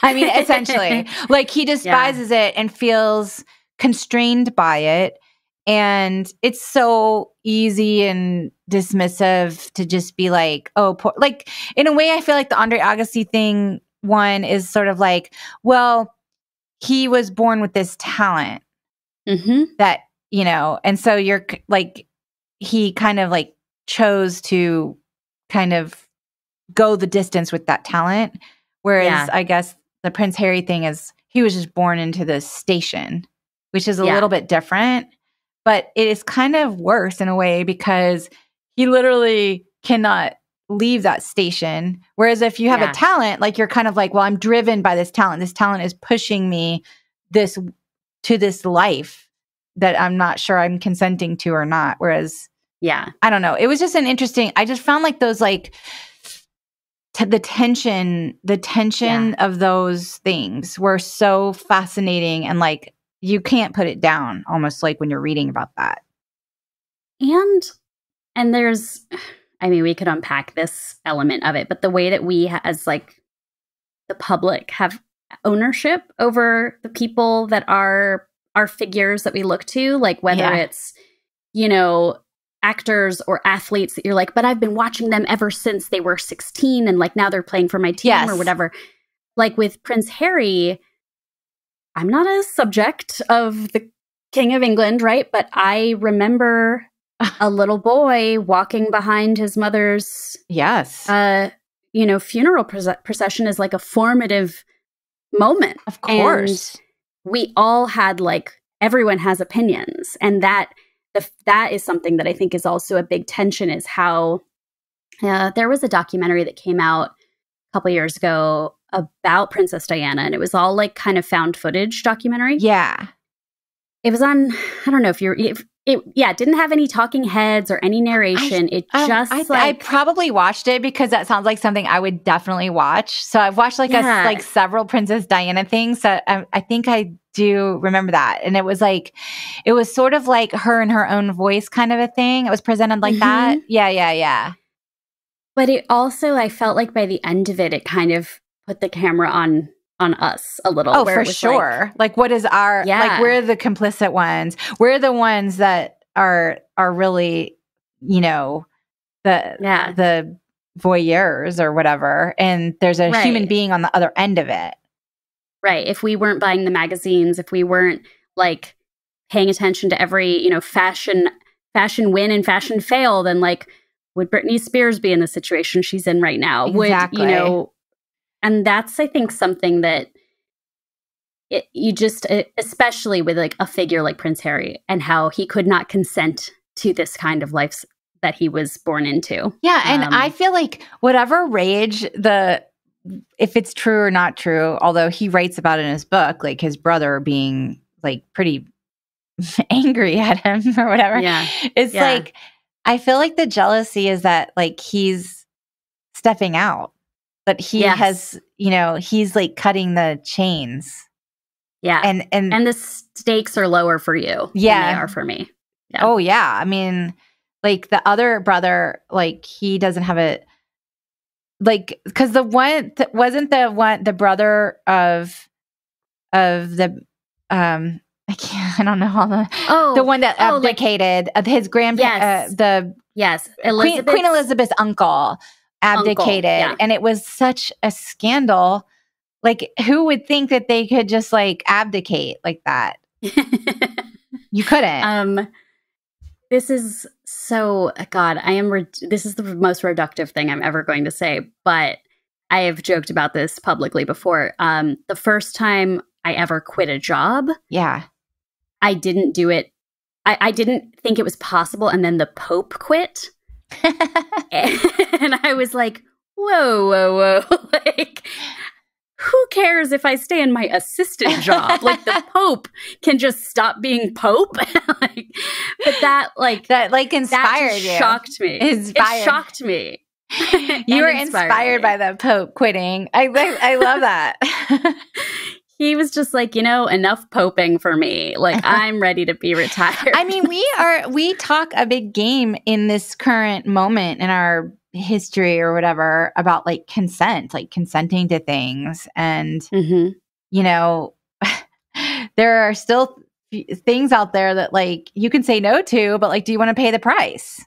I mean, essentially, like, he despises yeah. it and feels constrained by it. And it's so easy and dismissive to just be like, oh, poor. Like, in a way, I feel like the Andre Agassi thing one is sort of like, well, he was born with this talent mm-hmm. that, you know, and so you're like, he kind of like chose to kind of go the distance with that talent. Whereas yeah. I guess the Prince Harry thing is he was just born into this station, which is a yeah. little bit different. But it is kind of worse in a way because he literally cannot leave that station. Whereas if you have yeah. a talent, like, you're kind of like, well, I'm driven by this talent. This talent is pushing me this to this life that I'm not sure I'm consenting to or not. Whereas, yeah, I don't know. It was just an interesting, I just found like those like t the tension, the tension yeah. of those things were so fascinating, and like, you can't put it down, almost, like, when you're reading about that. And and there's, I mean, we could unpack this element of it, but the way that we as, like, the public have ownership over the people that are our figures that we look to, like, whether yeah. it's, you know, actors or athletes that you're like, but I've been watching them ever since they were sixteen, and, like, now they're playing for my team yes. or whatever. Like, with Prince Harry, I'm not a subject of the King of England, right? But I remember a little boy walking behind his mother's yes, uh, you know, funeral procession is like a formative moment. Of course. And we all had, like, everyone has opinions. And that, the, that is something that I think is also a big tension, is how uh, there was a documentary that came out a couple years ago about Princess Diana, and it was all like kind of found footage documentary. Yeah. It was on, I don't know if you're, if, it, yeah, it didn't have any talking heads or any narration. I, it um, just I, like. I probably watched it because that sounds like something I would definitely watch. So I've watched like yeah. a, like several Princess Diana things. So I, I think I do remember that. And it was like, it was sort of like her in her own voice kind of a thing. It was presented like mm-hmm. that. Yeah, yeah, yeah. But it also, I felt like by the end of it, it kind of put the camera on on us a little. Oh, for sure. Like, like, what is our, yeah. like, we're the complicit ones. We're the ones that are are really, you know, the yeah. the voyeurs or whatever. And there's a right. human being on the other end of it. Right. If we weren't buying the magazines, if we weren't, like, paying attention to every, you know, fashion fashion win and fashion fail, then, like, would Britney Spears be in the situation she's in right now? Exactly. Would, you know, and that's, I think, something that it, you just, especially with like a figure like Prince Harry, and how he could not consent to this kind of life that he was born into. Yeah. And um, I feel like whatever rage the, if it's true or not true, although he writes about it in his book, like his brother being like pretty angry at him or whatever. Yeah. It's yeah. like, I feel like the jealousy is that like he's stepping out. But he yes. has, you know, he's like cutting the chains. Yeah. And and and the stakes are lower for you yeah. than they are for me. Yeah. Oh, yeah. I mean, like the other brother, like he doesn't have a, like, because the one, th wasn't the one, the brother of, of the, um, I can't. I don't know how the oh, the one that oh, abdicated like, his grandparents. Yes, uh, the yes, Queen, Queen Elizabeth's uncle abdicated, uncle, yeah. and it was such a scandal. Like, who would think that they could just like abdicate like that? You couldn't. Um, this is so God. I am. Re- this is the most reductive thing I'm ever going to say, but I have joked about this publicly before. Um, the first time I ever quit a job, yeah, I didn't do it. I, I didn't think it was possible, and then the Pope quit, and, and I was like, "Whoa, whoa, whoa!" Like, who cares if I stay in my assistant job? Like, the Pope can just stop being Pope. Like, but that, like, that, like, inspired that you. Shocked me. Inspired. It shocked me. You were inspired, inspired by the Pope quitting. I, I, I love that. He was just like, you know, enough poping for me. Like, I'm ready to be retired. I mean, we are, we talk a big game in this current moment in our history or whatever about like consent, like consenting to things. And, mm-hmm. you know, there are still th- things out there that like you can say no to, but like, do you want to pay the price?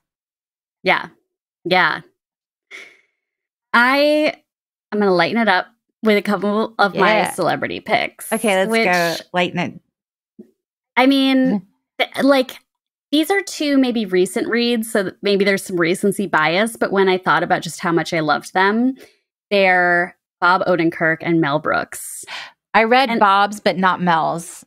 Yeah. Yeah. I, I'm going to lighten it up with a couple of yeah. my celebrity picks. Okay, let's which, go lighten it. I mean, th- like, these are two maybe recent reads, so maybe there's some recency bias, but when I thought about just how much I loved them, they're Bob Odenkirk and Mel Brooks. I read and, Bob's, but not Mel's.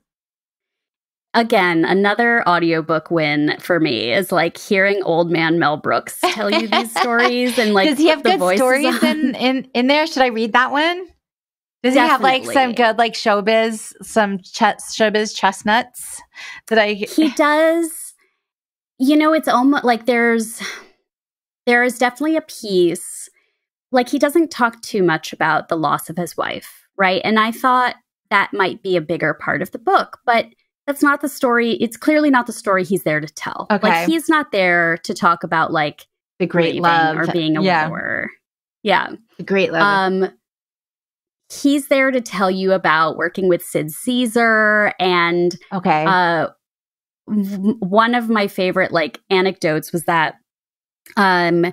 Again, another audiobook win for me is like hearing old man Mel Brooks tell you these stories. And like, does he have good stories in, in, in there? Should I read that one? Does Definitely. He have like some good like showbiz, some ch- showbiz chestnuts that I... He does. You know, it's almost like there's, there is definitely a piece. Like, he doesn't talk too much about the loss of his wife, right? And I thought that might be a bigger part of the book, but that's not the story. It's clearly not the story he's there to tell. Okay. Like, he's not there to talk about like the great love or being a yeah. widower. Yeah. The great love. Um, he's there to tell you about working with Sid Caesar and okay. uh, v- one of my favorite like anecdotes was that um,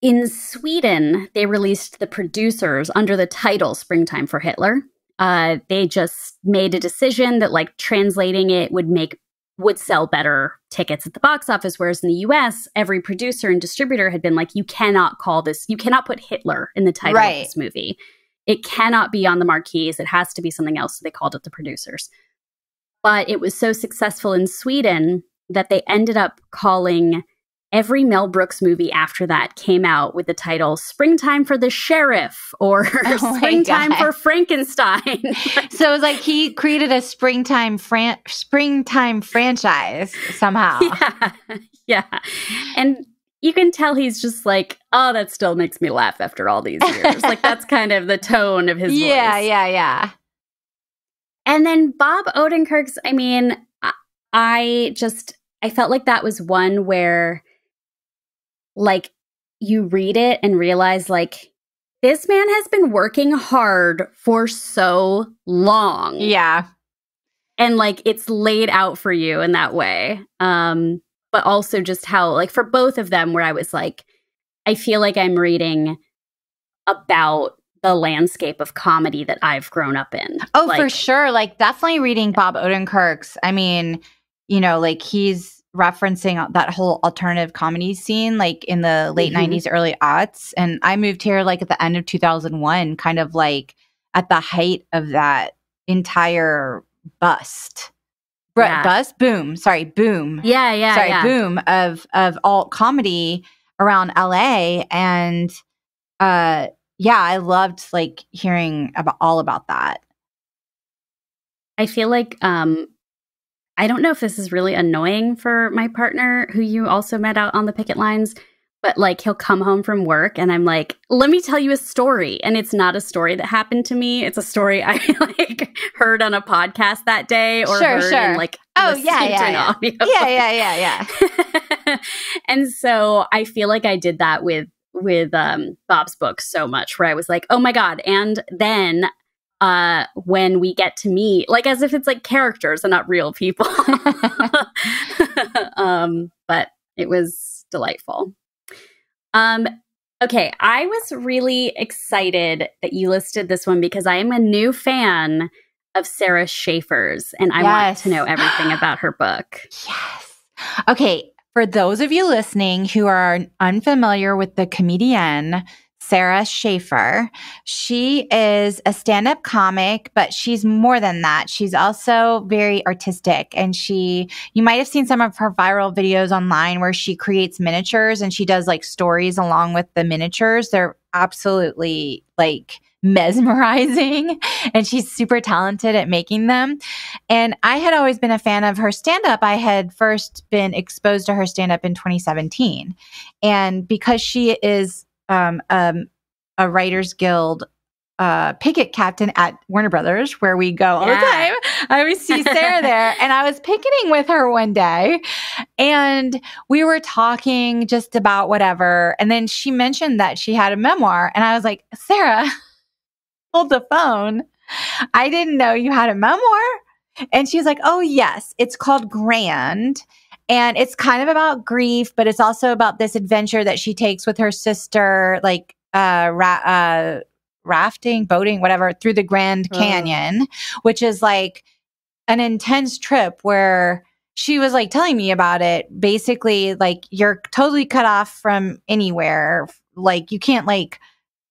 in Sweden, they released The Producers under the title Springtime for Hitler. Uh, they just made a decision that like translating it would make would sell better tickets at the box office. Whereas in the U S, every producer and distributor had been like, you cannot call this, you cannot put Hitler in the title right. of this movie. It cannot be on the marquees. It has to be something else. So they called it The Producers. But it was so successful in Sweden that they ended up calling every Mel Brooks movie after that came out with the title Springtime for the Sheriff or oh Springtime for Frankenstein. So it was like he created a springtime fran- springtime franchise somehow. Yeah. Yeah. And you can tell he's just like, oh, that still makes me laugh after all these years. Like, that's kind of the tone of his yeah, voice. Yeah, yeah, yeah. And then Bob Odenkirk's, I mean, I just, I felt like that was one where like you read it and realize like this man has been working hard for so long. Yeah. And like it's laid out for you in that way. Um, but also just how like for both of them where I was like, I feel like I'm reading about the landscape of comedy that I've grown up in. Oh, like, for sure. Like definitely reading Bob Odenkirk's. I mean, you know, like he's referencing that whole alternative comedy scene like in the late mm-hmm. nineties, early aughts. And I moved here like at the end of two thousand one, kind of like at the height of that entire bust. Br- yeah. Bust? Boom. Sorry, boom. Yeah, yeah, Sorry, yeah. boom of of alt comedy around L A. And uh, yeah, I loved like hearing about all about that. I feel like... um I don't know if this is really annoying for my partner, who you also met out on the picket lines, but like he'll come home from work and I'm like, let me tell you a story. And it's not a story that happened to me. It's a story I like heard on a podcast that day or sure, heard sure. in like oh, the yeah, yeah, yeah. audio. Yeah, yeah, yeah, yeah. And so I feel like I did that with with um, Bob's book so much where I was like, oh my God. And then uh, when we get to meet, like as if it's like characters and not real people. um, but it was delightful. Um, okay. I was really excited that you listed this one because I am a new fan of Sarah Schaefer's, and I yes. want to know everything about her book. Yes. Okay. For those of you listening who are unfamiliar with the comedienne Sarah Schaefer, she is a stand-up comic, but she's more than that. She's also very artistic, and she, you might have seen some of her viral videos online where she creates miniatures and she does like stories along with the miniatures. They're absolutely like mesmerizing, and she's super talented at making them. And I had always been a fan of her stand-up. I had first been exposed to her stand-up in twenty seventeen. And because she is um, um, a Writers Guild uh, picket captain at Warner Brothers, where we go all yeah. the time, I always see Sarah there. And I was picketing with her one day, and we were talking just about whatever. And then she mentioned that she had a memoir, and I was like, Sarah, hold the phone. I didn't know you had a memoir. And she's like, oh, yes, it's called Grand. And it's kind of about grief, but it's also about this adventure that she takes with her sister, like uh, ra uh, rafting, boating, whatever, through the Grand Canyon, oh. which is like an intense trip where she was like telling me about it. Basically, like you're totally cut off from anywhere. Like you can't like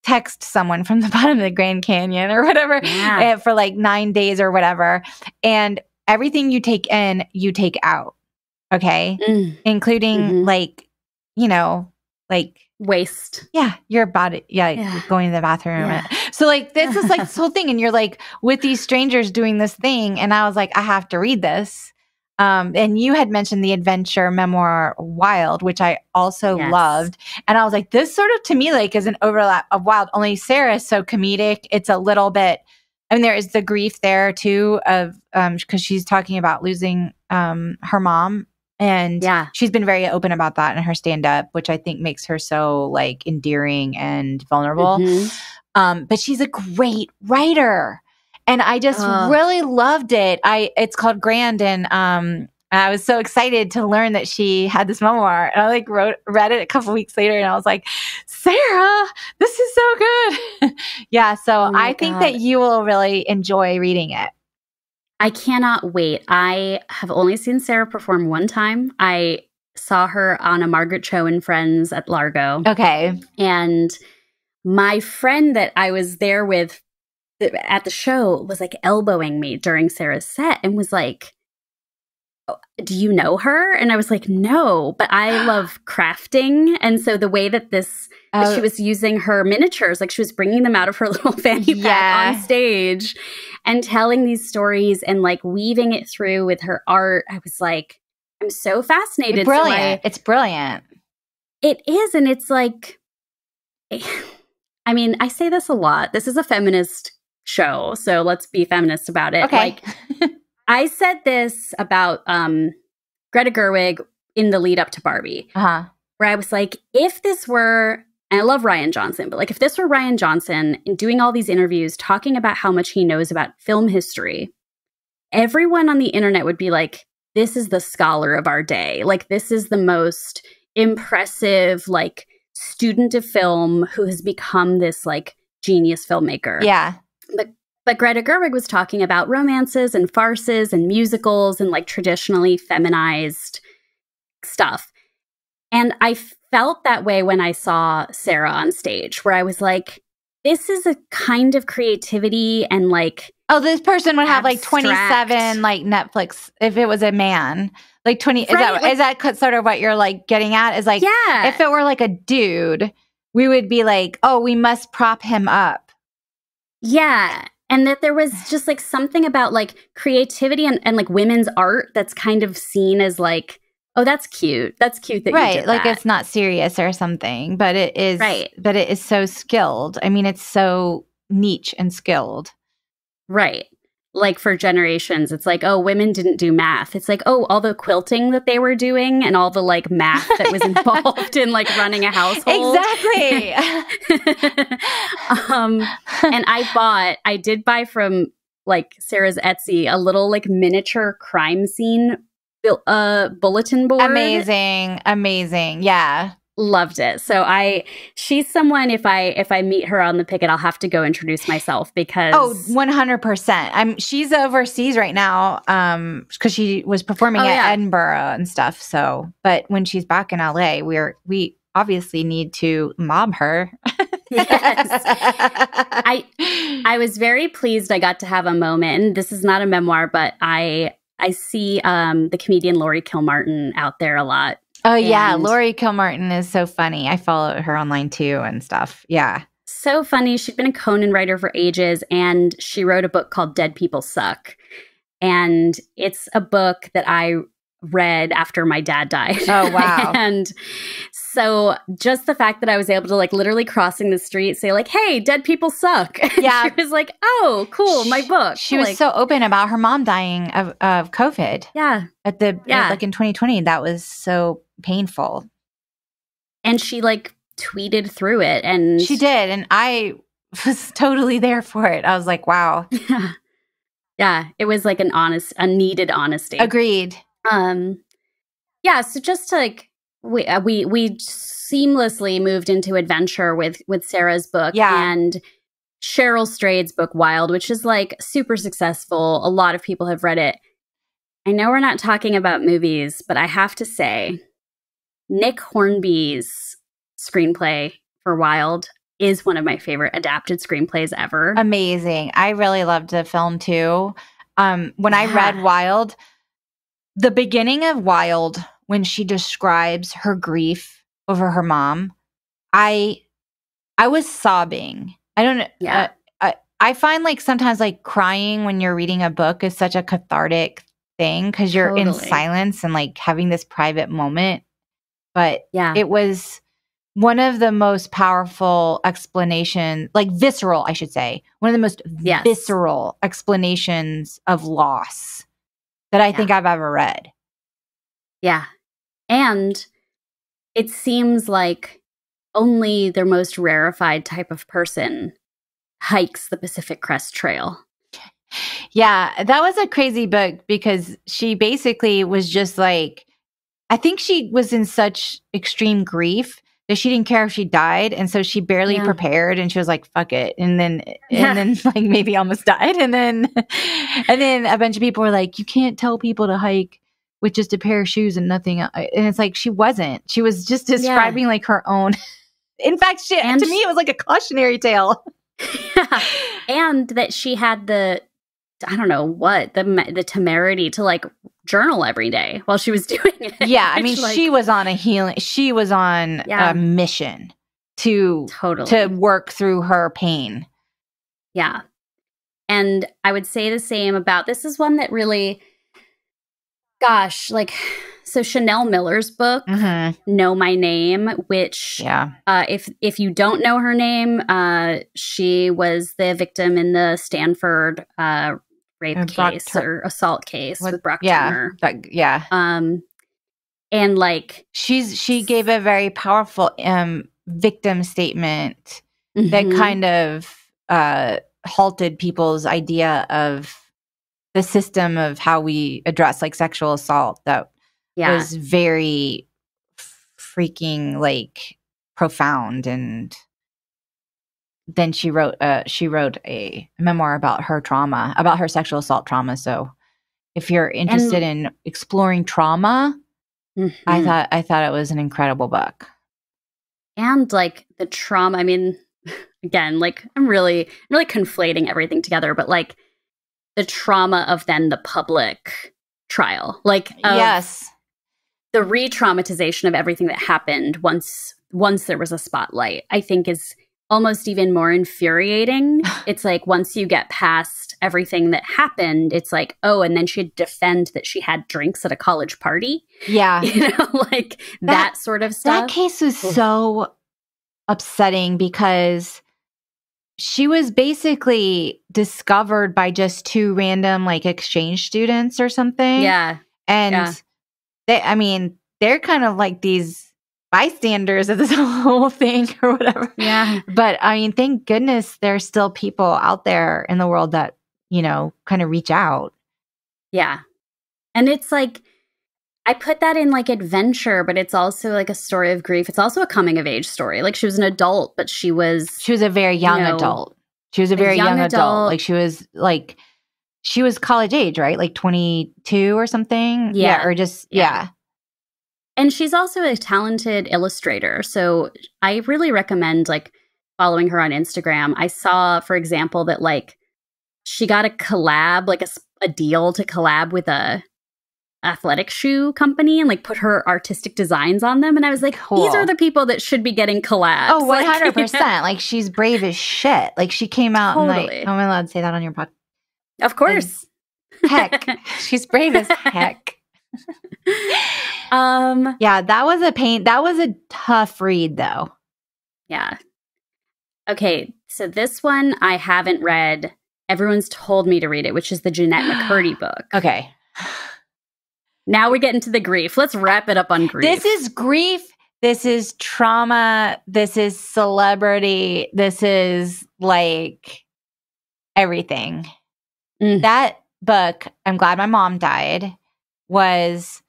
text someone from the bottom of the Grand Canyon or whatever yeah. for like nine days or whatever. And everything you take in, you take out. Okay. Mm. Including mm-hmm. like, you know, like waste. Yeah. Your body. Yeah. yeah. Going to the bathroom. Yeah. So like, this is like this whole thing. And you're like with these strangers doing this thing. And I was like, I have to read this. Um, and you had mentioned the adventure memoir Wild, which I also yes. loved. And I was like, this sort of to me like is an overlap of Wild, only Sarah is so comedic. It's a little bit, I mean, there is the grief there too of, um, cause she's talking about losing, um, her mom, and yeah. she's been very open about that in her stand up, which I think makes her so like endearing and vulnerable. Mm-hmm. Um, but she's a great writer. And I just uh. really loved it. I it's called Grand, and um, I was so excited to learn that she had this memoir. And I like wrote read it a couple weeks later, and I was like, Sarah, this is so good. yeah, so oh I God. think that you will really enjoy reading it. I cannot wait. I have only seen Sarah perform one time. I saw her on a Margaret Cho and Friends at Largo. Okay, and my friend that I was there with at the show was like elbowing me during Sarah's set and was like, do you know her? And I was like, no, but I love crafting. And so the way that this, oh. that she was using her miniatures, like she was bringing them out of her little fanny yeah. pack on stage and telling these stories and like weaving it through with her art. I was like, I'm so fascinated. It's brilliant. So I, it's brilliant. It is. And it's like, I mean, I say this a lot. This is a feminist show, so let's be feminist about it. Okay. Like, I said this about um, Greta Gerwig in the lead up to Barbie, uh-huh. where I was like, if this were, and I love Rian Johnson, but like if this were Rian Johnson and doing all these interviews talking about how much he knows about film history, everyone on the internet would be like, this is the scholar of our day. Like, this is the most impressive, like, student of film who has become this, like, genius filmmaker. Yeah. But but Greta Gerwig was talking about romances and farces and musicals and like traditionally feminized stuff. And I felt that way when I saw Sarah on stage, where I was like, this is a kind of creativity and like, oh, this person would abstract. have like twenty-seven like Netflix if it was a man. Like twenty right, is that like, is that sort of what you're like getting at? Is like yeah. if it were like a dude, we would be like, oh, we must prop him up. Yeah. And that there was just like something about like creativity and, and like women's art that's kind of seen as like, oh, that's cute. That's cute that right. you did that. Like it's not serious or something, but it is right. but it is so skilled. I mean, it's so niche and skilled. Right. like for generations, it's like, oh, women didn't do math. It's like, oh, all the quilting that they were doing and all the like math that was involved in like running a household. Exactly. um, and I bought, I did buy from like Sarah's Etsy, a little like miniature crime scene bu- uh, bulletin board. Amazing. Amazing. Yeah. Loved it. So I, she's someone, if I, if I meet her on the picket, I'll have to go introduce myself because. Oh, one hundred percent. I'm, she's overseas right now. Um, cause she was performing oh, at yeah. Edinburgh and stuff. So, but when she's back in L A, we're, we obviously need to mob her. Yes. I, I was very pleased. I got to have a moment. This is not a memoir, but I, I see, um, the comedian Laurie Kilmartin out there a lot. Oh, yeah. And Laurie Kilmartin is so funny. I follow her online, too, and stuff. Yeah. So funny. She'd been a Conan writer for ages, and she wrote a book called Dead People Suck. And it's a book that I read after my dad died. Oh, wow. And so just the fact that I was able to, like, literally crossing the street, say, like, hey, dead people suck. Yeah. She was like, oh, cool, my book. She, she was like, so open about her mom dying of, of COVID. Yeah. At the, yeah. At, like, in twenty twenty, that was so painful. And she like tweeted through it, and she did, and I was totally there for it. I was like, wow. Yeah, yeah, it was like an honest, a needed honesty. Agreed. Um yeah, so just to, like, we we we seamlessly moved into adventure with with Sarah's book. Yeah. And Cheryl Strayed's book Wild, which is like super successful. A lot of people have read it. I know we're not talking about movies, but I have to say Nick Hornby's screenplay for Wild is one of my favorite adapted screenplays ever. Amazing. I really loved the film, too. Um, when yeah. I read Wild, the beginning of Wild, when she describes her grief over her mom, I I was sobbing. I don't yeah. uh, I, I find, like, sometimes, like, crying when you're reading a book is such a cathartic thing because you're totally. In silence and, like, having this private moment. But yeah. It was one of the most powerful explanations, like visceral, I should say, one of the most yes. visceral explanations of loss that I yeah. think I've ever read. Yeah. And it seems like only their most rarefied type of person hikes the Pacific Crest Trail. Yeah, that was a crazy book because she basically was just like, I think she was in such extreme grief that she didn't care if she died. And so she barely yeah. prepared, and she was like, fuck it. And then, yeah. and then like maybe almost died. And then, and then a bunch of people were like, you can't tell people to hike with just a pair of shoes and nothing else. And it's like, she wasn't, she was just describing yeah. like her own. In fact, she, and to she, me, it was like a cautionary tale. Yeah. And that she had the, I don't know what, the, the temerity to like journal every day while she was doing it. Yeah, I mean, like, she was on a healing, she was on yeah. a mission to totally. to work through her pain. Yeah. And I would say the same about, this is one that really, gosh, like, so Chanel Miller's book, mm-hmm. Know My Name, which yeah. uh, if if you don't know her name, uh, she was the victim in the Stanford uh, rape case Tur- or assault case with, with Brock yeah, Turner. That, yeah. Um, and like she's she gave a very powerful um, victim statement mm-hmm. that kind of uh, halted people's idea of the system of how we address like sexual assault that yeah. was very freaking like profound. And then she wrote uh she wrote a memoir about her trauma, about her sexual assault trauma. So if you're interested and, in exploring trauma, mm-hmm. I thought I thought it was an incredible book. And like the trauma, I mean, again, like I'm really I'm really conflating everything together, but like the trauma of then the public trial, like yes, the re-traumatization of everything that happened once once there was a spotlight, I think is almost even more infuriating. It's like once you get past everything that happened, it's like, oh, and then she'd defend that she had drinks at a college party. Yeah, you know, like that, that sort of stuff. That case was so upsetting because she was basically discovered by just two random like exchange students or something. Yeah. And yeah. they, I mean, they're kind of like these bystanders of this whole thing or whatever. Yeah. But I mean, thank goodness there's still people out there in the world that, you know, kind of reach out. Yeah. And it's like, I put that in like adventure, but it's also like a story of grief. It's also a coming of age story. Like she was an adult, but she was... She was a very young you know, adult. She was a very a young, young adult. adult. Like she was like, she was college age, right? Like twenty-two or something? Yeah. yeah or just, yeah. yeah. And she's also a talented illustrator. So I really recommend like following her on Instagram. I saw, for example, that like she got a collab, like a, a deal to collab with a... athletic shoe company and like put her artistic designs on them, and I was like, cool. These are the people that should be getting collabs. Oh, one hundred percent. Like, you know? Like she's brave as shit. Like she came out totally. And like, oh, am I allowed to say that on your podcast? Of course. And heck. She's brave as heck. um yeah, that was a pain. That was a tough read though. Yeah. Okay, so this one I haven't read. Everyone's told me to read it, which is the Jeanette McCurdy book. Okay. Now we get into the grief. Let's wrap it up on grief. This is grief. This is trauma. This is celebrity. This is like everything. Mm. That book, I'm Glad My Mom Died, was,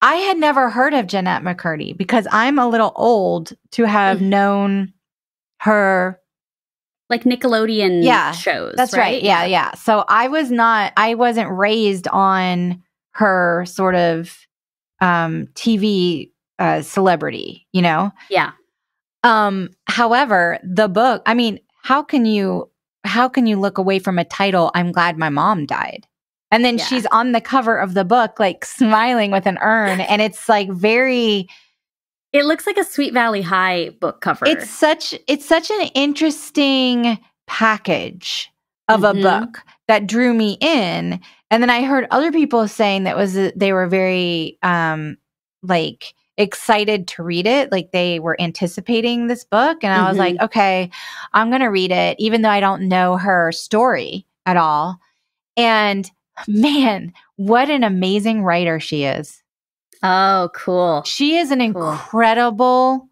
I had never heard of Jeanette McCurdy because I'm a little old to have mm. known her. Like Nickelodeon yeah, shows. That's right. right. Yeah, yeah. So I was not, I wasn't raised on her sort of um, T V uh, celebrity, you know? Yeah. Um, however, the book, I mean, how can you, how can you look away from a title, I'm Glad My Mom Died? And then yeah. she's on the cover of the book, like smiling with an urn. And it's like very... It looks like a Sweet Valley High book cover. It's such, it's such an interesting package of mm-hmm. a book that drew me in. And then I heard other people saying that was they were very um, like excited to read it, like they were anticipating this book. And I mm-hmm. was like, okay, I'm gonna read it, even though I don't know her story at all. And man, what an amazing writer she is! Oh, cool! She is an cool. incredible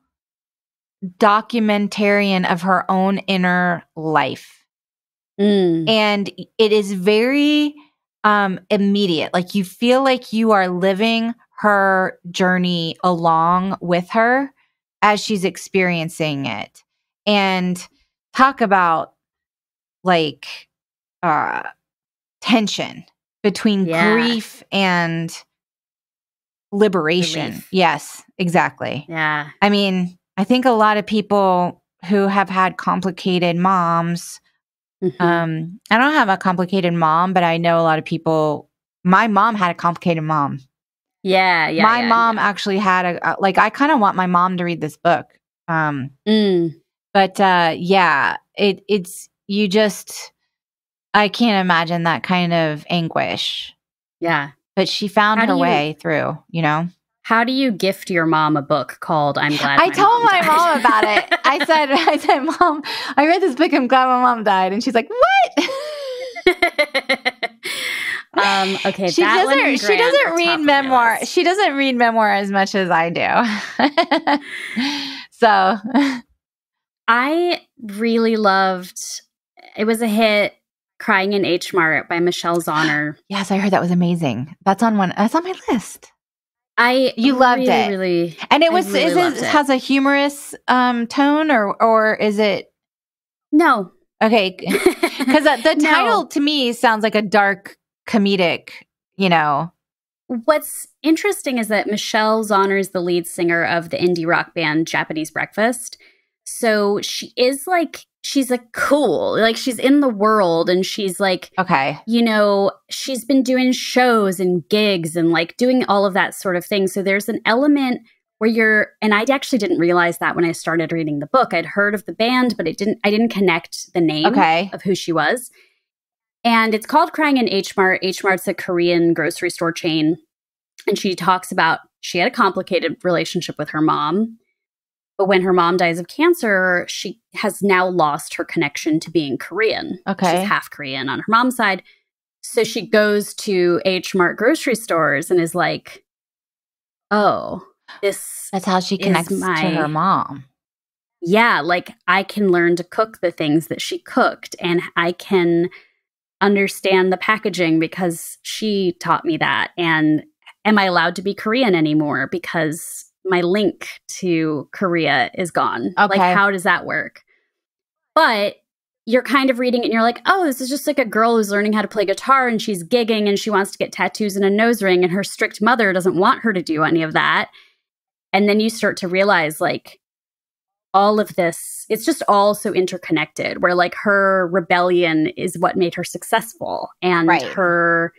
documentarian of her own inner life, mm. and it is very. Um, immediate. Like you feel like you are living her journey along with her as she's experiencing it. And talk about like uh, tension between yeah. grief and liberation. Relief. Yes, exactly. Yeah. I mean, I think a lot of people who have had complicated moms Mm-hmm. Um, I don't have a complicated mom, but I know a lot of people, my mom had a complicated mom. Yeah. yeah. My yeah, mom yeah. actually had a, like, I kind of want my mom to read this book. Um, mm. but, uh, yeah, it, it's, you just, I can't imagine that kind of anguish. Yeah. But she found how her way you, through, you know? How do you gift your mom a book called I'm Glad I my told mom my died. mom about it. I said, I said, Mom, I read this book, I'm Glad My Mom Died. And she's like, what? um, okay, she that doesn't, one she doesn't read memoir. She doesn't read memoir as much as I do. So I really loved, it was a hit, Crying in H Mart by Michelle Zauner. Yes, I heard that was amazing. That's on one, that's on my list. I you loved really, it, really, and it was really is it, it has a humorous um, tone, or or is it? No, okay, because uh, the no. title to me sounds like a dark comedic. You know, what's interesting is that Michelle Zauner is the lead singer of the indie rock band Japanese Breakfast, so she is like she's like cool, like she's in the world, and she's like okay, you know. She's been doing shows and gigs and like doing all of that sort of thing. So there's an element where you're, and I actually didn't realize that when I started reading the book. I'd heard of the band, but it didn't, I didn't connect the name okay. of who she was. And it's called Crying in H Mart. H Mart's a Korean grocery store chain. And she talks about, she had a complicated relationship with her mom. But when her mom dies of cancer, she has now lost her connection to being Korean. Okay. She's half Korean on her mom's side. So she goes to H Mart grocery stores and is like, oh, this That's how she connects my... to her mom. Yeah, like I can learn to cook the things that she cooked, and I can understand the packaging because she taught me that. And am I allowed to be Korean anymore because my link to Korea is gone? Okay. Like, how does that work? But you're kind of reading it and you're like, oh, this is just like a girl who's learning how to play guitar and she's gigging and she wants to get tattoos and a nose ring, and her strict mother doesn't want her to do any of that. And then you start to realize, like, all of this, it's just all so interconnected, where like her rebellion is what made her successful, and right. her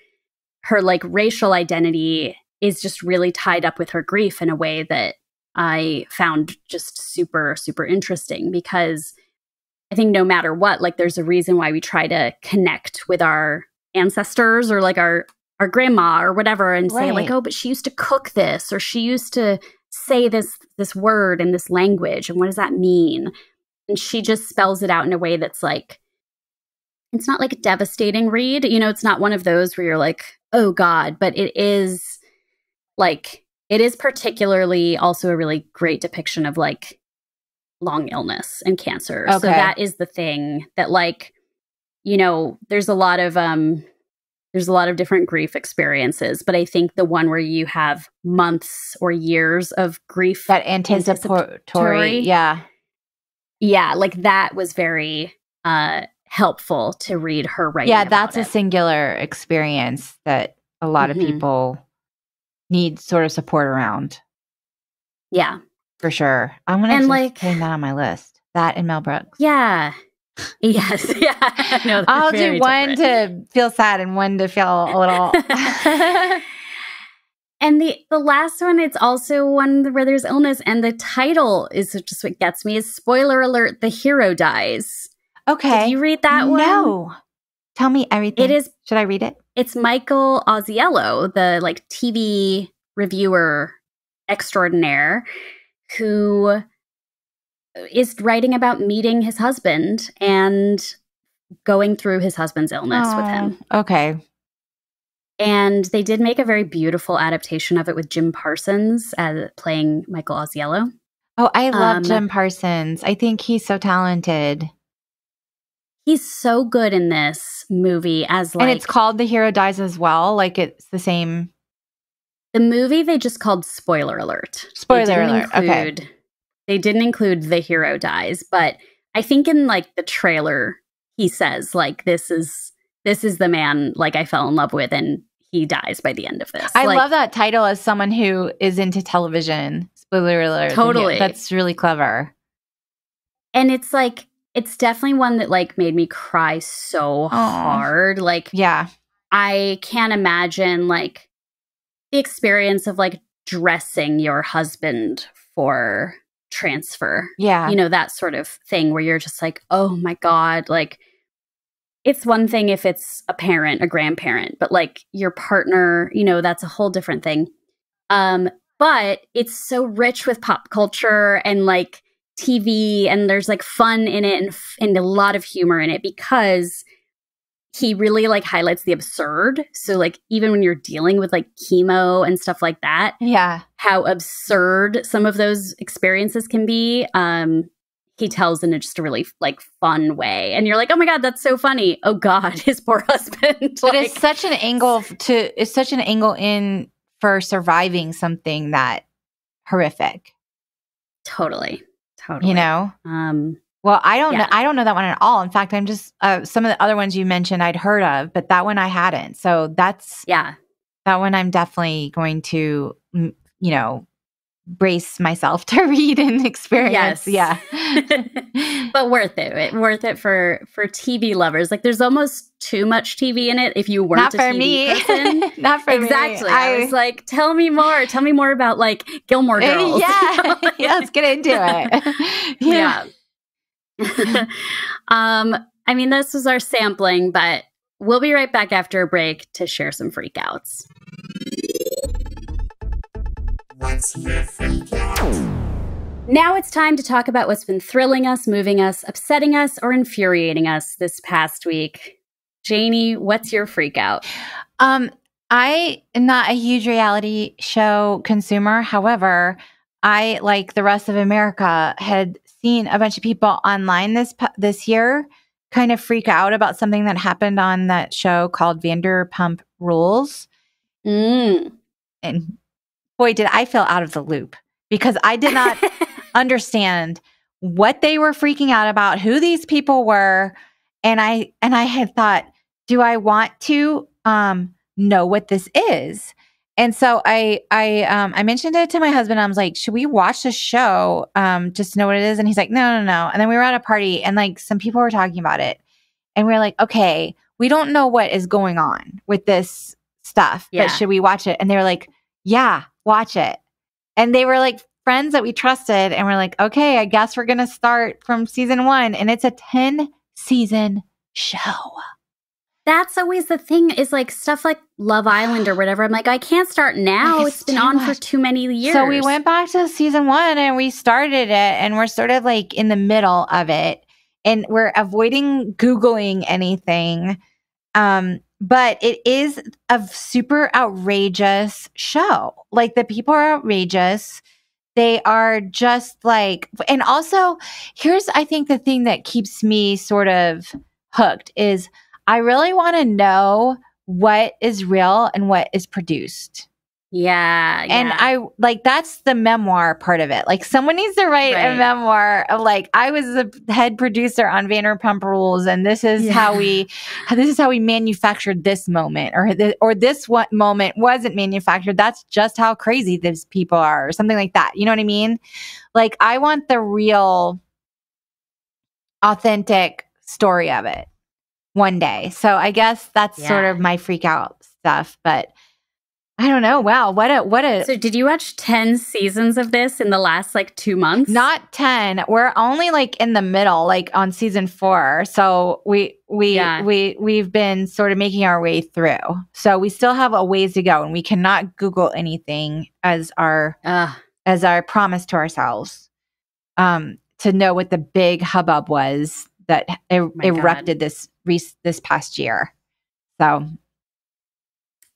her like racial identity is just really tied up with her grief in a way that I found just super, super interesting, because I think no matter what, like there's a reason why we try to connect with our ancestors or like our, our grandma or whatever and right. say like, oh, but she used to cook this, or she used to say this this word in this language, and what does that mean? And she just spells it out in a way that's like, it's not like a devastating read. You know, it's not one of those where you're like, oh God, but it is like, it is particularly also a really great depiction of like long illness and cancer. Okay. So that is the thing that like, you know, there's a lot of, um, there's a lot of different grief experiences, but I think the one where you have months or years of grief. That anticipatory. Yeah. Yeah. Like that was very uh, helpful to read her writing. Yeah. That's a singular experience that a lot mm-hmm. of people need sort of support around. Yeah. For sure. I'm going to like, put that on my list. That and Mel Brooks. Yeah. Yes. Yeah. No, I'll do one different. To feel sad and one to feel a little. And the, the last one, it's also one where there's illness. And the title is just what gets me is, spoiler alert, the hero dies. Okay. Did you read that one? No. Tell me everything. It is. Should I read it? It's Michael Auziello, the like T V reviewer extraordinaire, who is writing about meeting his husband and going through his husband's illness oh, with him. Okay. And they did make a very beautiful adaptation of it with Jim Parsons as playing Michael Auziello. Oh, I love um, Jim Parsons. I think he's so talented. He's so good in this movie as like... And it's called The Hero Dies as well? Like it's the same... The movie they just called Spoiler Alert. Spoiler Alert, include, okay. They didn't include The Hero Dies, but I think in like the trailer, he says like, this is, this is the man like I fell in love with, and he dies by the end of this. I like, love that title as someone who is into television. Spoiler alert. Totally. That's really clever. And it's like, it's definitely one that like made me cry so Aww. hard. Like, yeah, I can't imagine like the experience of like dressing your husband for transfer, yeah, you know, that sort of thing where you're just like, oh my God, like it's one thing if it's a parent, a grandparent, but like your partner, you know, that's a whole different thing. Um but it's so rich with pop culture and like T V, and there's like fun in it and, and a lot of humor in it, because he really like highlights the absurd. So like even when you're dealing with like chemo and stuff like that, yeah, how absurd some of those experiences can be. Um, he tells in a just a really like fun way, and you're like, oh my God, that's so funny. Oh God, his poor husband. But like, it's such an angle to it's such an angle in for surviving something that horrific. Totally, totally. You know. Um. Well, I don't yeah. know. I don't know that one at all. In fact, I'm just uh, some of the other ones you mentioned I'd heard of, but that one I hadn't. So that's yeah, that one I'm definitely going to, you know, brace myself to read and experience. Yes. Yeah, but worth it. Worth it for for T V lovers. Like, there's almost too much T V in it. If you weren't not a for T V me, person. Not for exactly. me. Exactly. I, I was like, tell me more. Tell me more about like Gilmore Girls. Yeah, yeah. Let's get into it. Yeah. yeah. um, I mean, this was our sampling, but we'll be right back after a break to share some freakouts. What's your freakout? Now it's time to talk about what's been thrilling us, moving us, upsetting us, or infuriating us this past week. Janie, what's your freak out? Um, I am not a huge reality show consumer. However, I, like the rest of America, had seen a bunch of people online this this year kind of freak out about something that happened on that show called Vanderpump Rules. Mm. And boy, did I feel out of the loop, because I did not understand what they were freaking out about, who these people were. And I and I had thought, do I want to um, know what this is? And so I I um, I mentioned it to my husband. I was like, should we watch the show um, just to know what it is? And he's like, no, no, no. And then we were at a party and like some people were talking about it. And we were like, okay, we don't know what is going on with this stuff, yeah. but should we watch it? And they were like, yeah, watch it. And they were like friends that we trusted. And we're like, okay, I guess we're going to start from season one. And it's a ten season show. That's always the thing, is like stuff like Love Island or whatever. I'm like, I can't start now. It's, it's been on much. for too many years. So we went back to season one and we started it, and we're sort of like in the middle of it, and we're avoiding Googling anything. Um, but it is a super outrageous show. Like the people are outrageous. They are just like, and also here's, I think the thing that keeps me sort of hooked is I really want to know what is real and what is produced. Yeah. And yeah. I like, that's the memoir part of it. Like someone needs to write right. a memoir of like, I was the head producer on Vanderpump Rules. And this is yeah. how we, this is how we manufactured this moment, or, th or this what moment wasn't manufactured. That's just how crazy these people are, or something like that. You know what I mean? Like I want the real authentic story of it. One day. So I guess that's yeah. sort of my freak out stuff, but I don't know. Wow. What a, what a. So did you watch ten seasons of this in the last like two months? Not ten. We're only like in the middle, like on season four. So we, we, yeah. we, we've been sort of making our way through. So we still have a ways to go, and we cannot Google anything as our, Ugh. as our promise to ourselves, um, to know what the big hubbub was that er My erupted God. this this past year. So,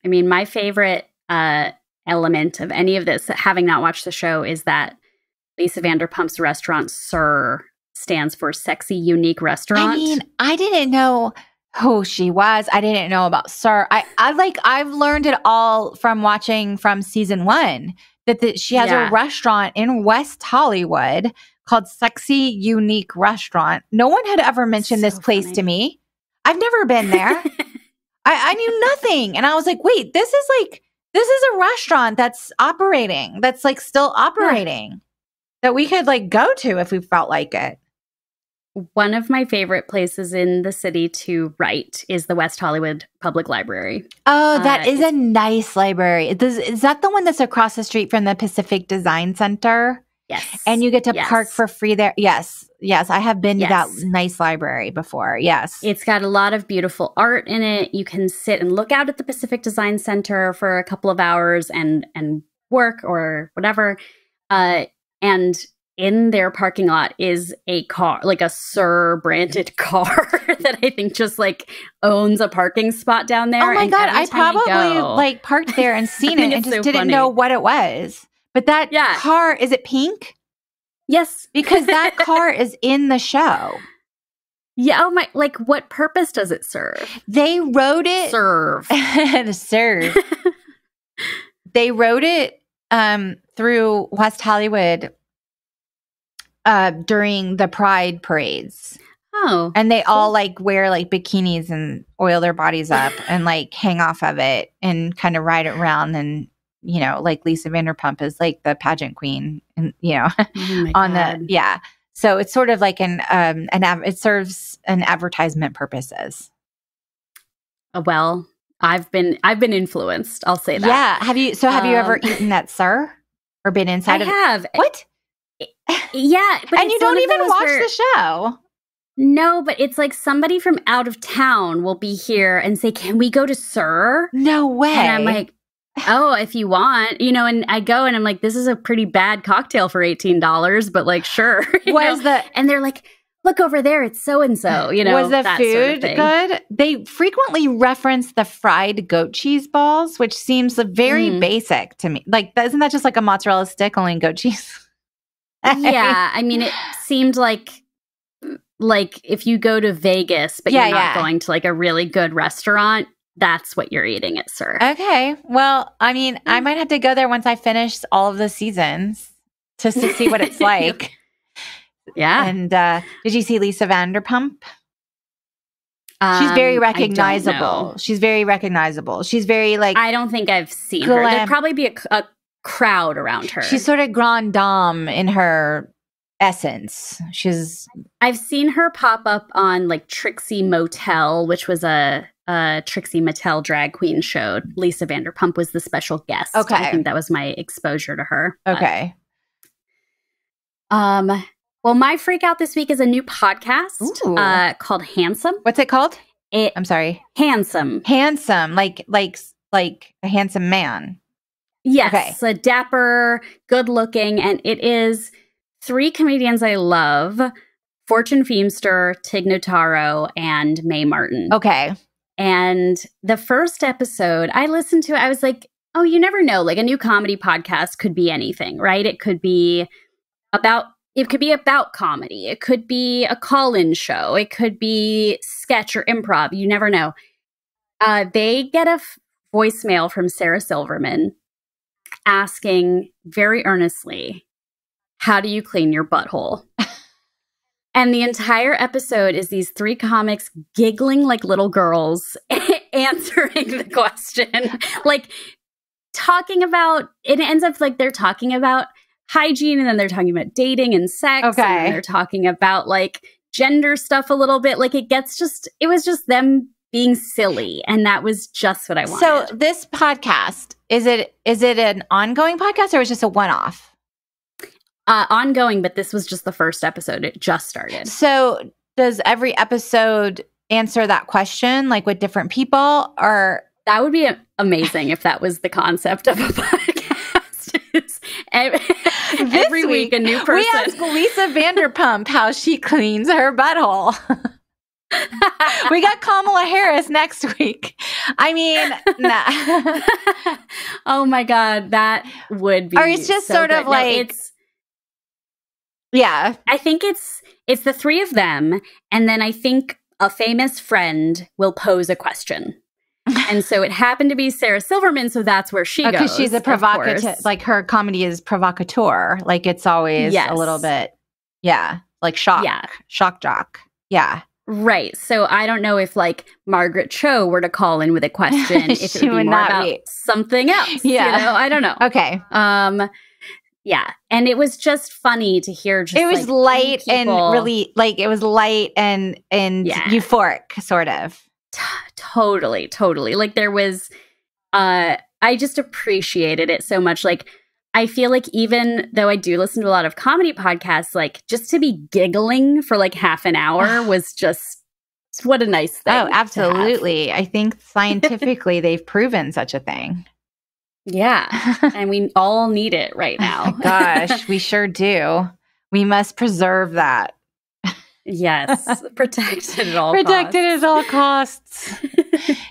I mean, my favorite uh, element of any of this, having not watched the show, is that Lisa Vanderpump's restaurant, Sir, stands for Sexy Unique Restaurant. I mean, I didn't know who she was. I didn't know about Sir. I, I like, I've learned it all from watching from season one, that the, she has yeah. a restaurant in West Hollywood called Sexy Unique Restaurant. No one had ever mentioned so this place funny. to me. I've never been there. I, I knew nothing. And I was like, wait, this is like, this is a restaurant that's operating, that's like still operating, yeah. that we could like go to if we felt like it. One of my favorite places in the city to write is the West Hollywood Public Library. Oh, that uh, is a nice library. Does, is that the one that's across the street from the Pacific Design Center? Yes. And you get to yes. park for free there. Yes. Yes. I have been to yes. that nice library before. Yes. It's got a lot of beautiful art in it. You can sit and look out at the Pacific Design Center for a couple of hours and, and work or whatever. Uh, and in their parking lot is a car, like a Sir branded car that I think just like owns a parking spot down there. Oh my and God. I probably go, like parked there and seen it and just so didn't funny. know what it was. But that yeah. car, is it pink? Yes. Because that car is in the show. Yeah. Oh my, like what purpose does it serve? They wrote it. Serve. serve. They wrote it um, through West Hollywood uh, during the pride parades. Oh. And they cool. all like wear like bikinis and oil their bodies up and like hang off of it and kind of ride it around, and you know, like Lisa Vanderpump is like the pageant queen, and you know, oh on God. the yeah. So it's sort of like an um an av it serves an advertisement purposes. Uh, well, I've been I've been influenced. I'll say that. Yeah. Have you? So have um, you ever eaten that Sir or been inside? I of have. What? Yeah, but and you don't even watch where, the show. No, but it's like somebody from out of town will be here and say, "Can we go to Sir?" No way. And I'm like. oh, if you want, you know, and I go and I'm like, this is a pretty bad cocktail for eighteen dollars, but like, sure. Was the and they're like, look over there, it's so-and-so, you know. Was the food good? They frequently reference the fried goat cheese balls, which seems very mm. basic to me. Like, isn't that just like a mozzarella stick only in goat cheese? Yeah, I mean, it seemed like... like if you go to Vegas, but yeah, you're not yeah. going to like a really good restaurant, that's what you're eating at Sir. Okay. Well, I mean, mm. I might have to go there once I finish all of the seasons just to see what it's like. Yeah. And uh, did you see Lisa Vanderpump? Um, She's very recognizable. She's very recognizable. She's very like... I don't think I've seen glam. her. There'd probably be a, a crowd around her. She's sort of grand dame in her... essence. She's I've seen her pop up on like Trixie Motel, which was a, a Trixie Mattel drag queen show. Lisa Vanderpump was the special guest. Okay. I think that was my exposure to her. Okay. But, um well, my freak out this week is a new podcast uh, called Handsome. What's it called? It, I'm sorry. Handsome. Handsome. Like like like a handsome man. Yes. Okay. A dapper, good looking, and it is three comedians I love, Fortune Feimster, Tig Notaro, and Mae Martin. Okay. And the first episode I listened to, I was like, oh, you never know. Like a new comedy podcast could be anything, right? It could be about, it could be about comedy. It could be a call-in show. It could be sketch or improv. You never know. Uh, they get a f voicemail from Sarah Silverman asking very earnestly, how do you clean your butthole? And the entire episode is these three comics giggling like little girls, answering the question, like talking about, it ends up like they're talking about hygiene, and then they're talking about dating and sex. Okay. And then they're talking about like gender stuff a little bit. Like it gets just, it was just them being silly. And that was just what I wanted. So this podcast, is it is it an ongoing podcast or is it just a one-off? Uh, ongoing, but this was just the first episode. It just started. So does every episode answer that question, like with different people? Or that would be amazing if that was the concept of a podcast. every every week, week, a new person. We asked Lisa Vanderpump how she cleans her butthole. We got Kamala Harris next week. I mean, nah. Oh my God, that would be. Or it's just so sort good. of no, like. It's, Yeah. I think it's it's the three of them, and then I think a famous friend will pose a question. And so it happened to be Sarah Silverman, so that's where she oh, goes. Because she's a provocateur. Like her comedy is provocateur. Like it's always yes. a little bit, yeah, like shock, yeah. shock jock. Yeah. Right. So I don't know if like Margaret Cho were to call in with a question, if it would, would be more about be. something else. Yeah. You know? I don't know. Okay. Um. Yeah, and it was just funny to hear. Just it was like, light and really like it was light and and yeah. euphoric, sort of. T totally, totally. Like there was, uh, I just appreciated it so much. Like I feel like even though I do listen to a lot of comedy podcasts, like just to be giggling for like half an hour was just what a nice thing. Oh, absolutely! I think scientifically they've proven such a thing. Yeah. And we all need it right now. Gosh, we sure do. We must preserve that. Yes. Protect it at all Protect costs. Protect it at all costs.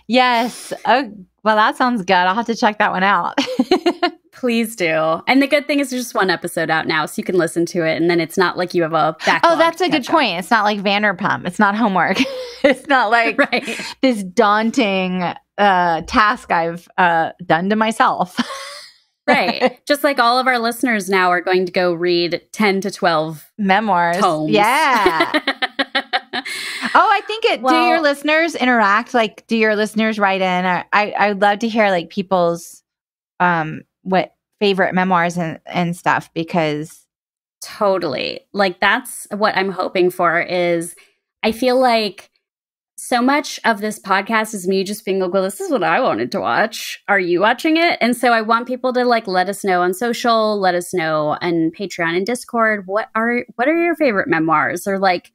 Yes. Oh, well, that sounds good. I'll have to check that one out. Please do. And the good thing is there's just one episode out now, so you can listen to it, and then it's not like you have a backlog. Oh, that's a good point. Up. It's not like Vanderpump. It's not homework. It's not like right. this daunting uh, task I've uh, done to myself. Right. Just like all of our listeners now are going to go read ten to twelve memoirs. Tomes. Yeah. Oh, I think it, well, do your listeners interact? Like, do your listeners write in? I, I, I'd love to hear like people's, um, what favorite memoirs and, and stuff, because totally like that's what I'm hoping for. Is I feel like so much of this podcast is me just being like, well, this is what I wanted to watch, are you watching it? And so I want people to like let us know on social, let us know on Patreon and Discord, what are what are your favorite memoirs, or like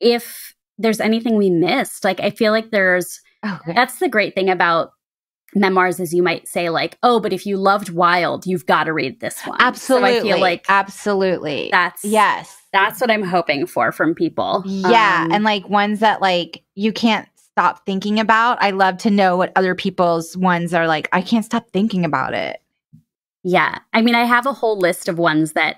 if there's anything we missed. Like I feel like there's okay. that's the great thing about memoirs as you might say, like, oh, but if you loved Wilde, you've got to read this one. Absolutely. So I feel like absolutely. That's yes. That's what I'm hoping for from people. Yeah. Um, and like ones that like you can't stop thinking about. I love to know what other people's ones are like. I can't stop thinking about it. Yeah. I mean, I have a whole list of ones that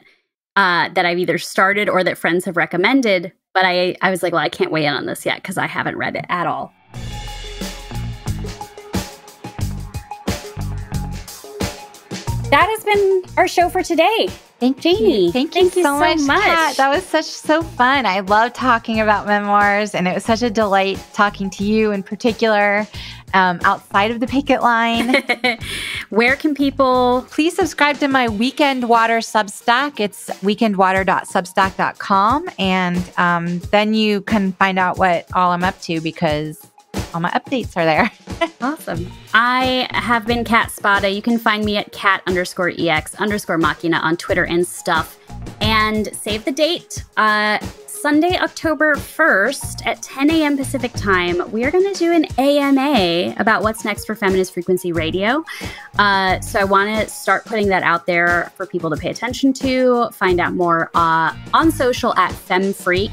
uh, that I've either started or that friends have recommended. But I, I was like, well, I can't weigh in on this yet because I haven't read it at all. That has been our show for today. Thank Janie. You. Thank, Thank you, you so, so much, much. Kat. That was such so fun. I love talking about memoirs, and it was such a delight talking to you in particular, um, outside of the picket line. Where can people? Please subscribe to my Weekend Water Substack. It's weekend water dot substack dot com, and um, then you can find out what all I'm up to because all my updates are there. Awesome. I have been Kat Spada. You can find me at Kat underscore EX underscore Machina on Twitter and stuff. And save the date. Uh, Sunday, October first at ten A M Pacific time, we are going to do an A M A about what's next for Feminist Frequency Radio. Uh, so I want to start putting that out there for people to pay attention to, find out more uh, on social at FemFreak.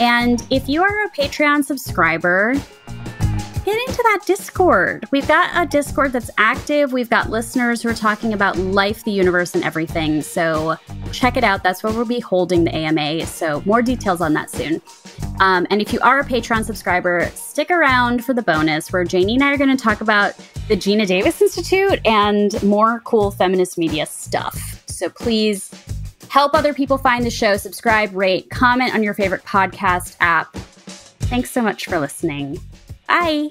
And if you are a Patreon subscriber, get into that Discord. We've got a Discord that's active. We've got listeners who are talking about life, the universe, and everything. So check it out. That's where we'll be holding the A M A. So more details on that soon. Um, and if you are a Patreon subscriber, stick around for the bonus where Janie and I are going to talk about the Geena Davis Institute and more cool feminist media stuff. So please help other people find the show. Subscribe, rate, comment on your favorite podcast app. Thanks so much for listening. Bye.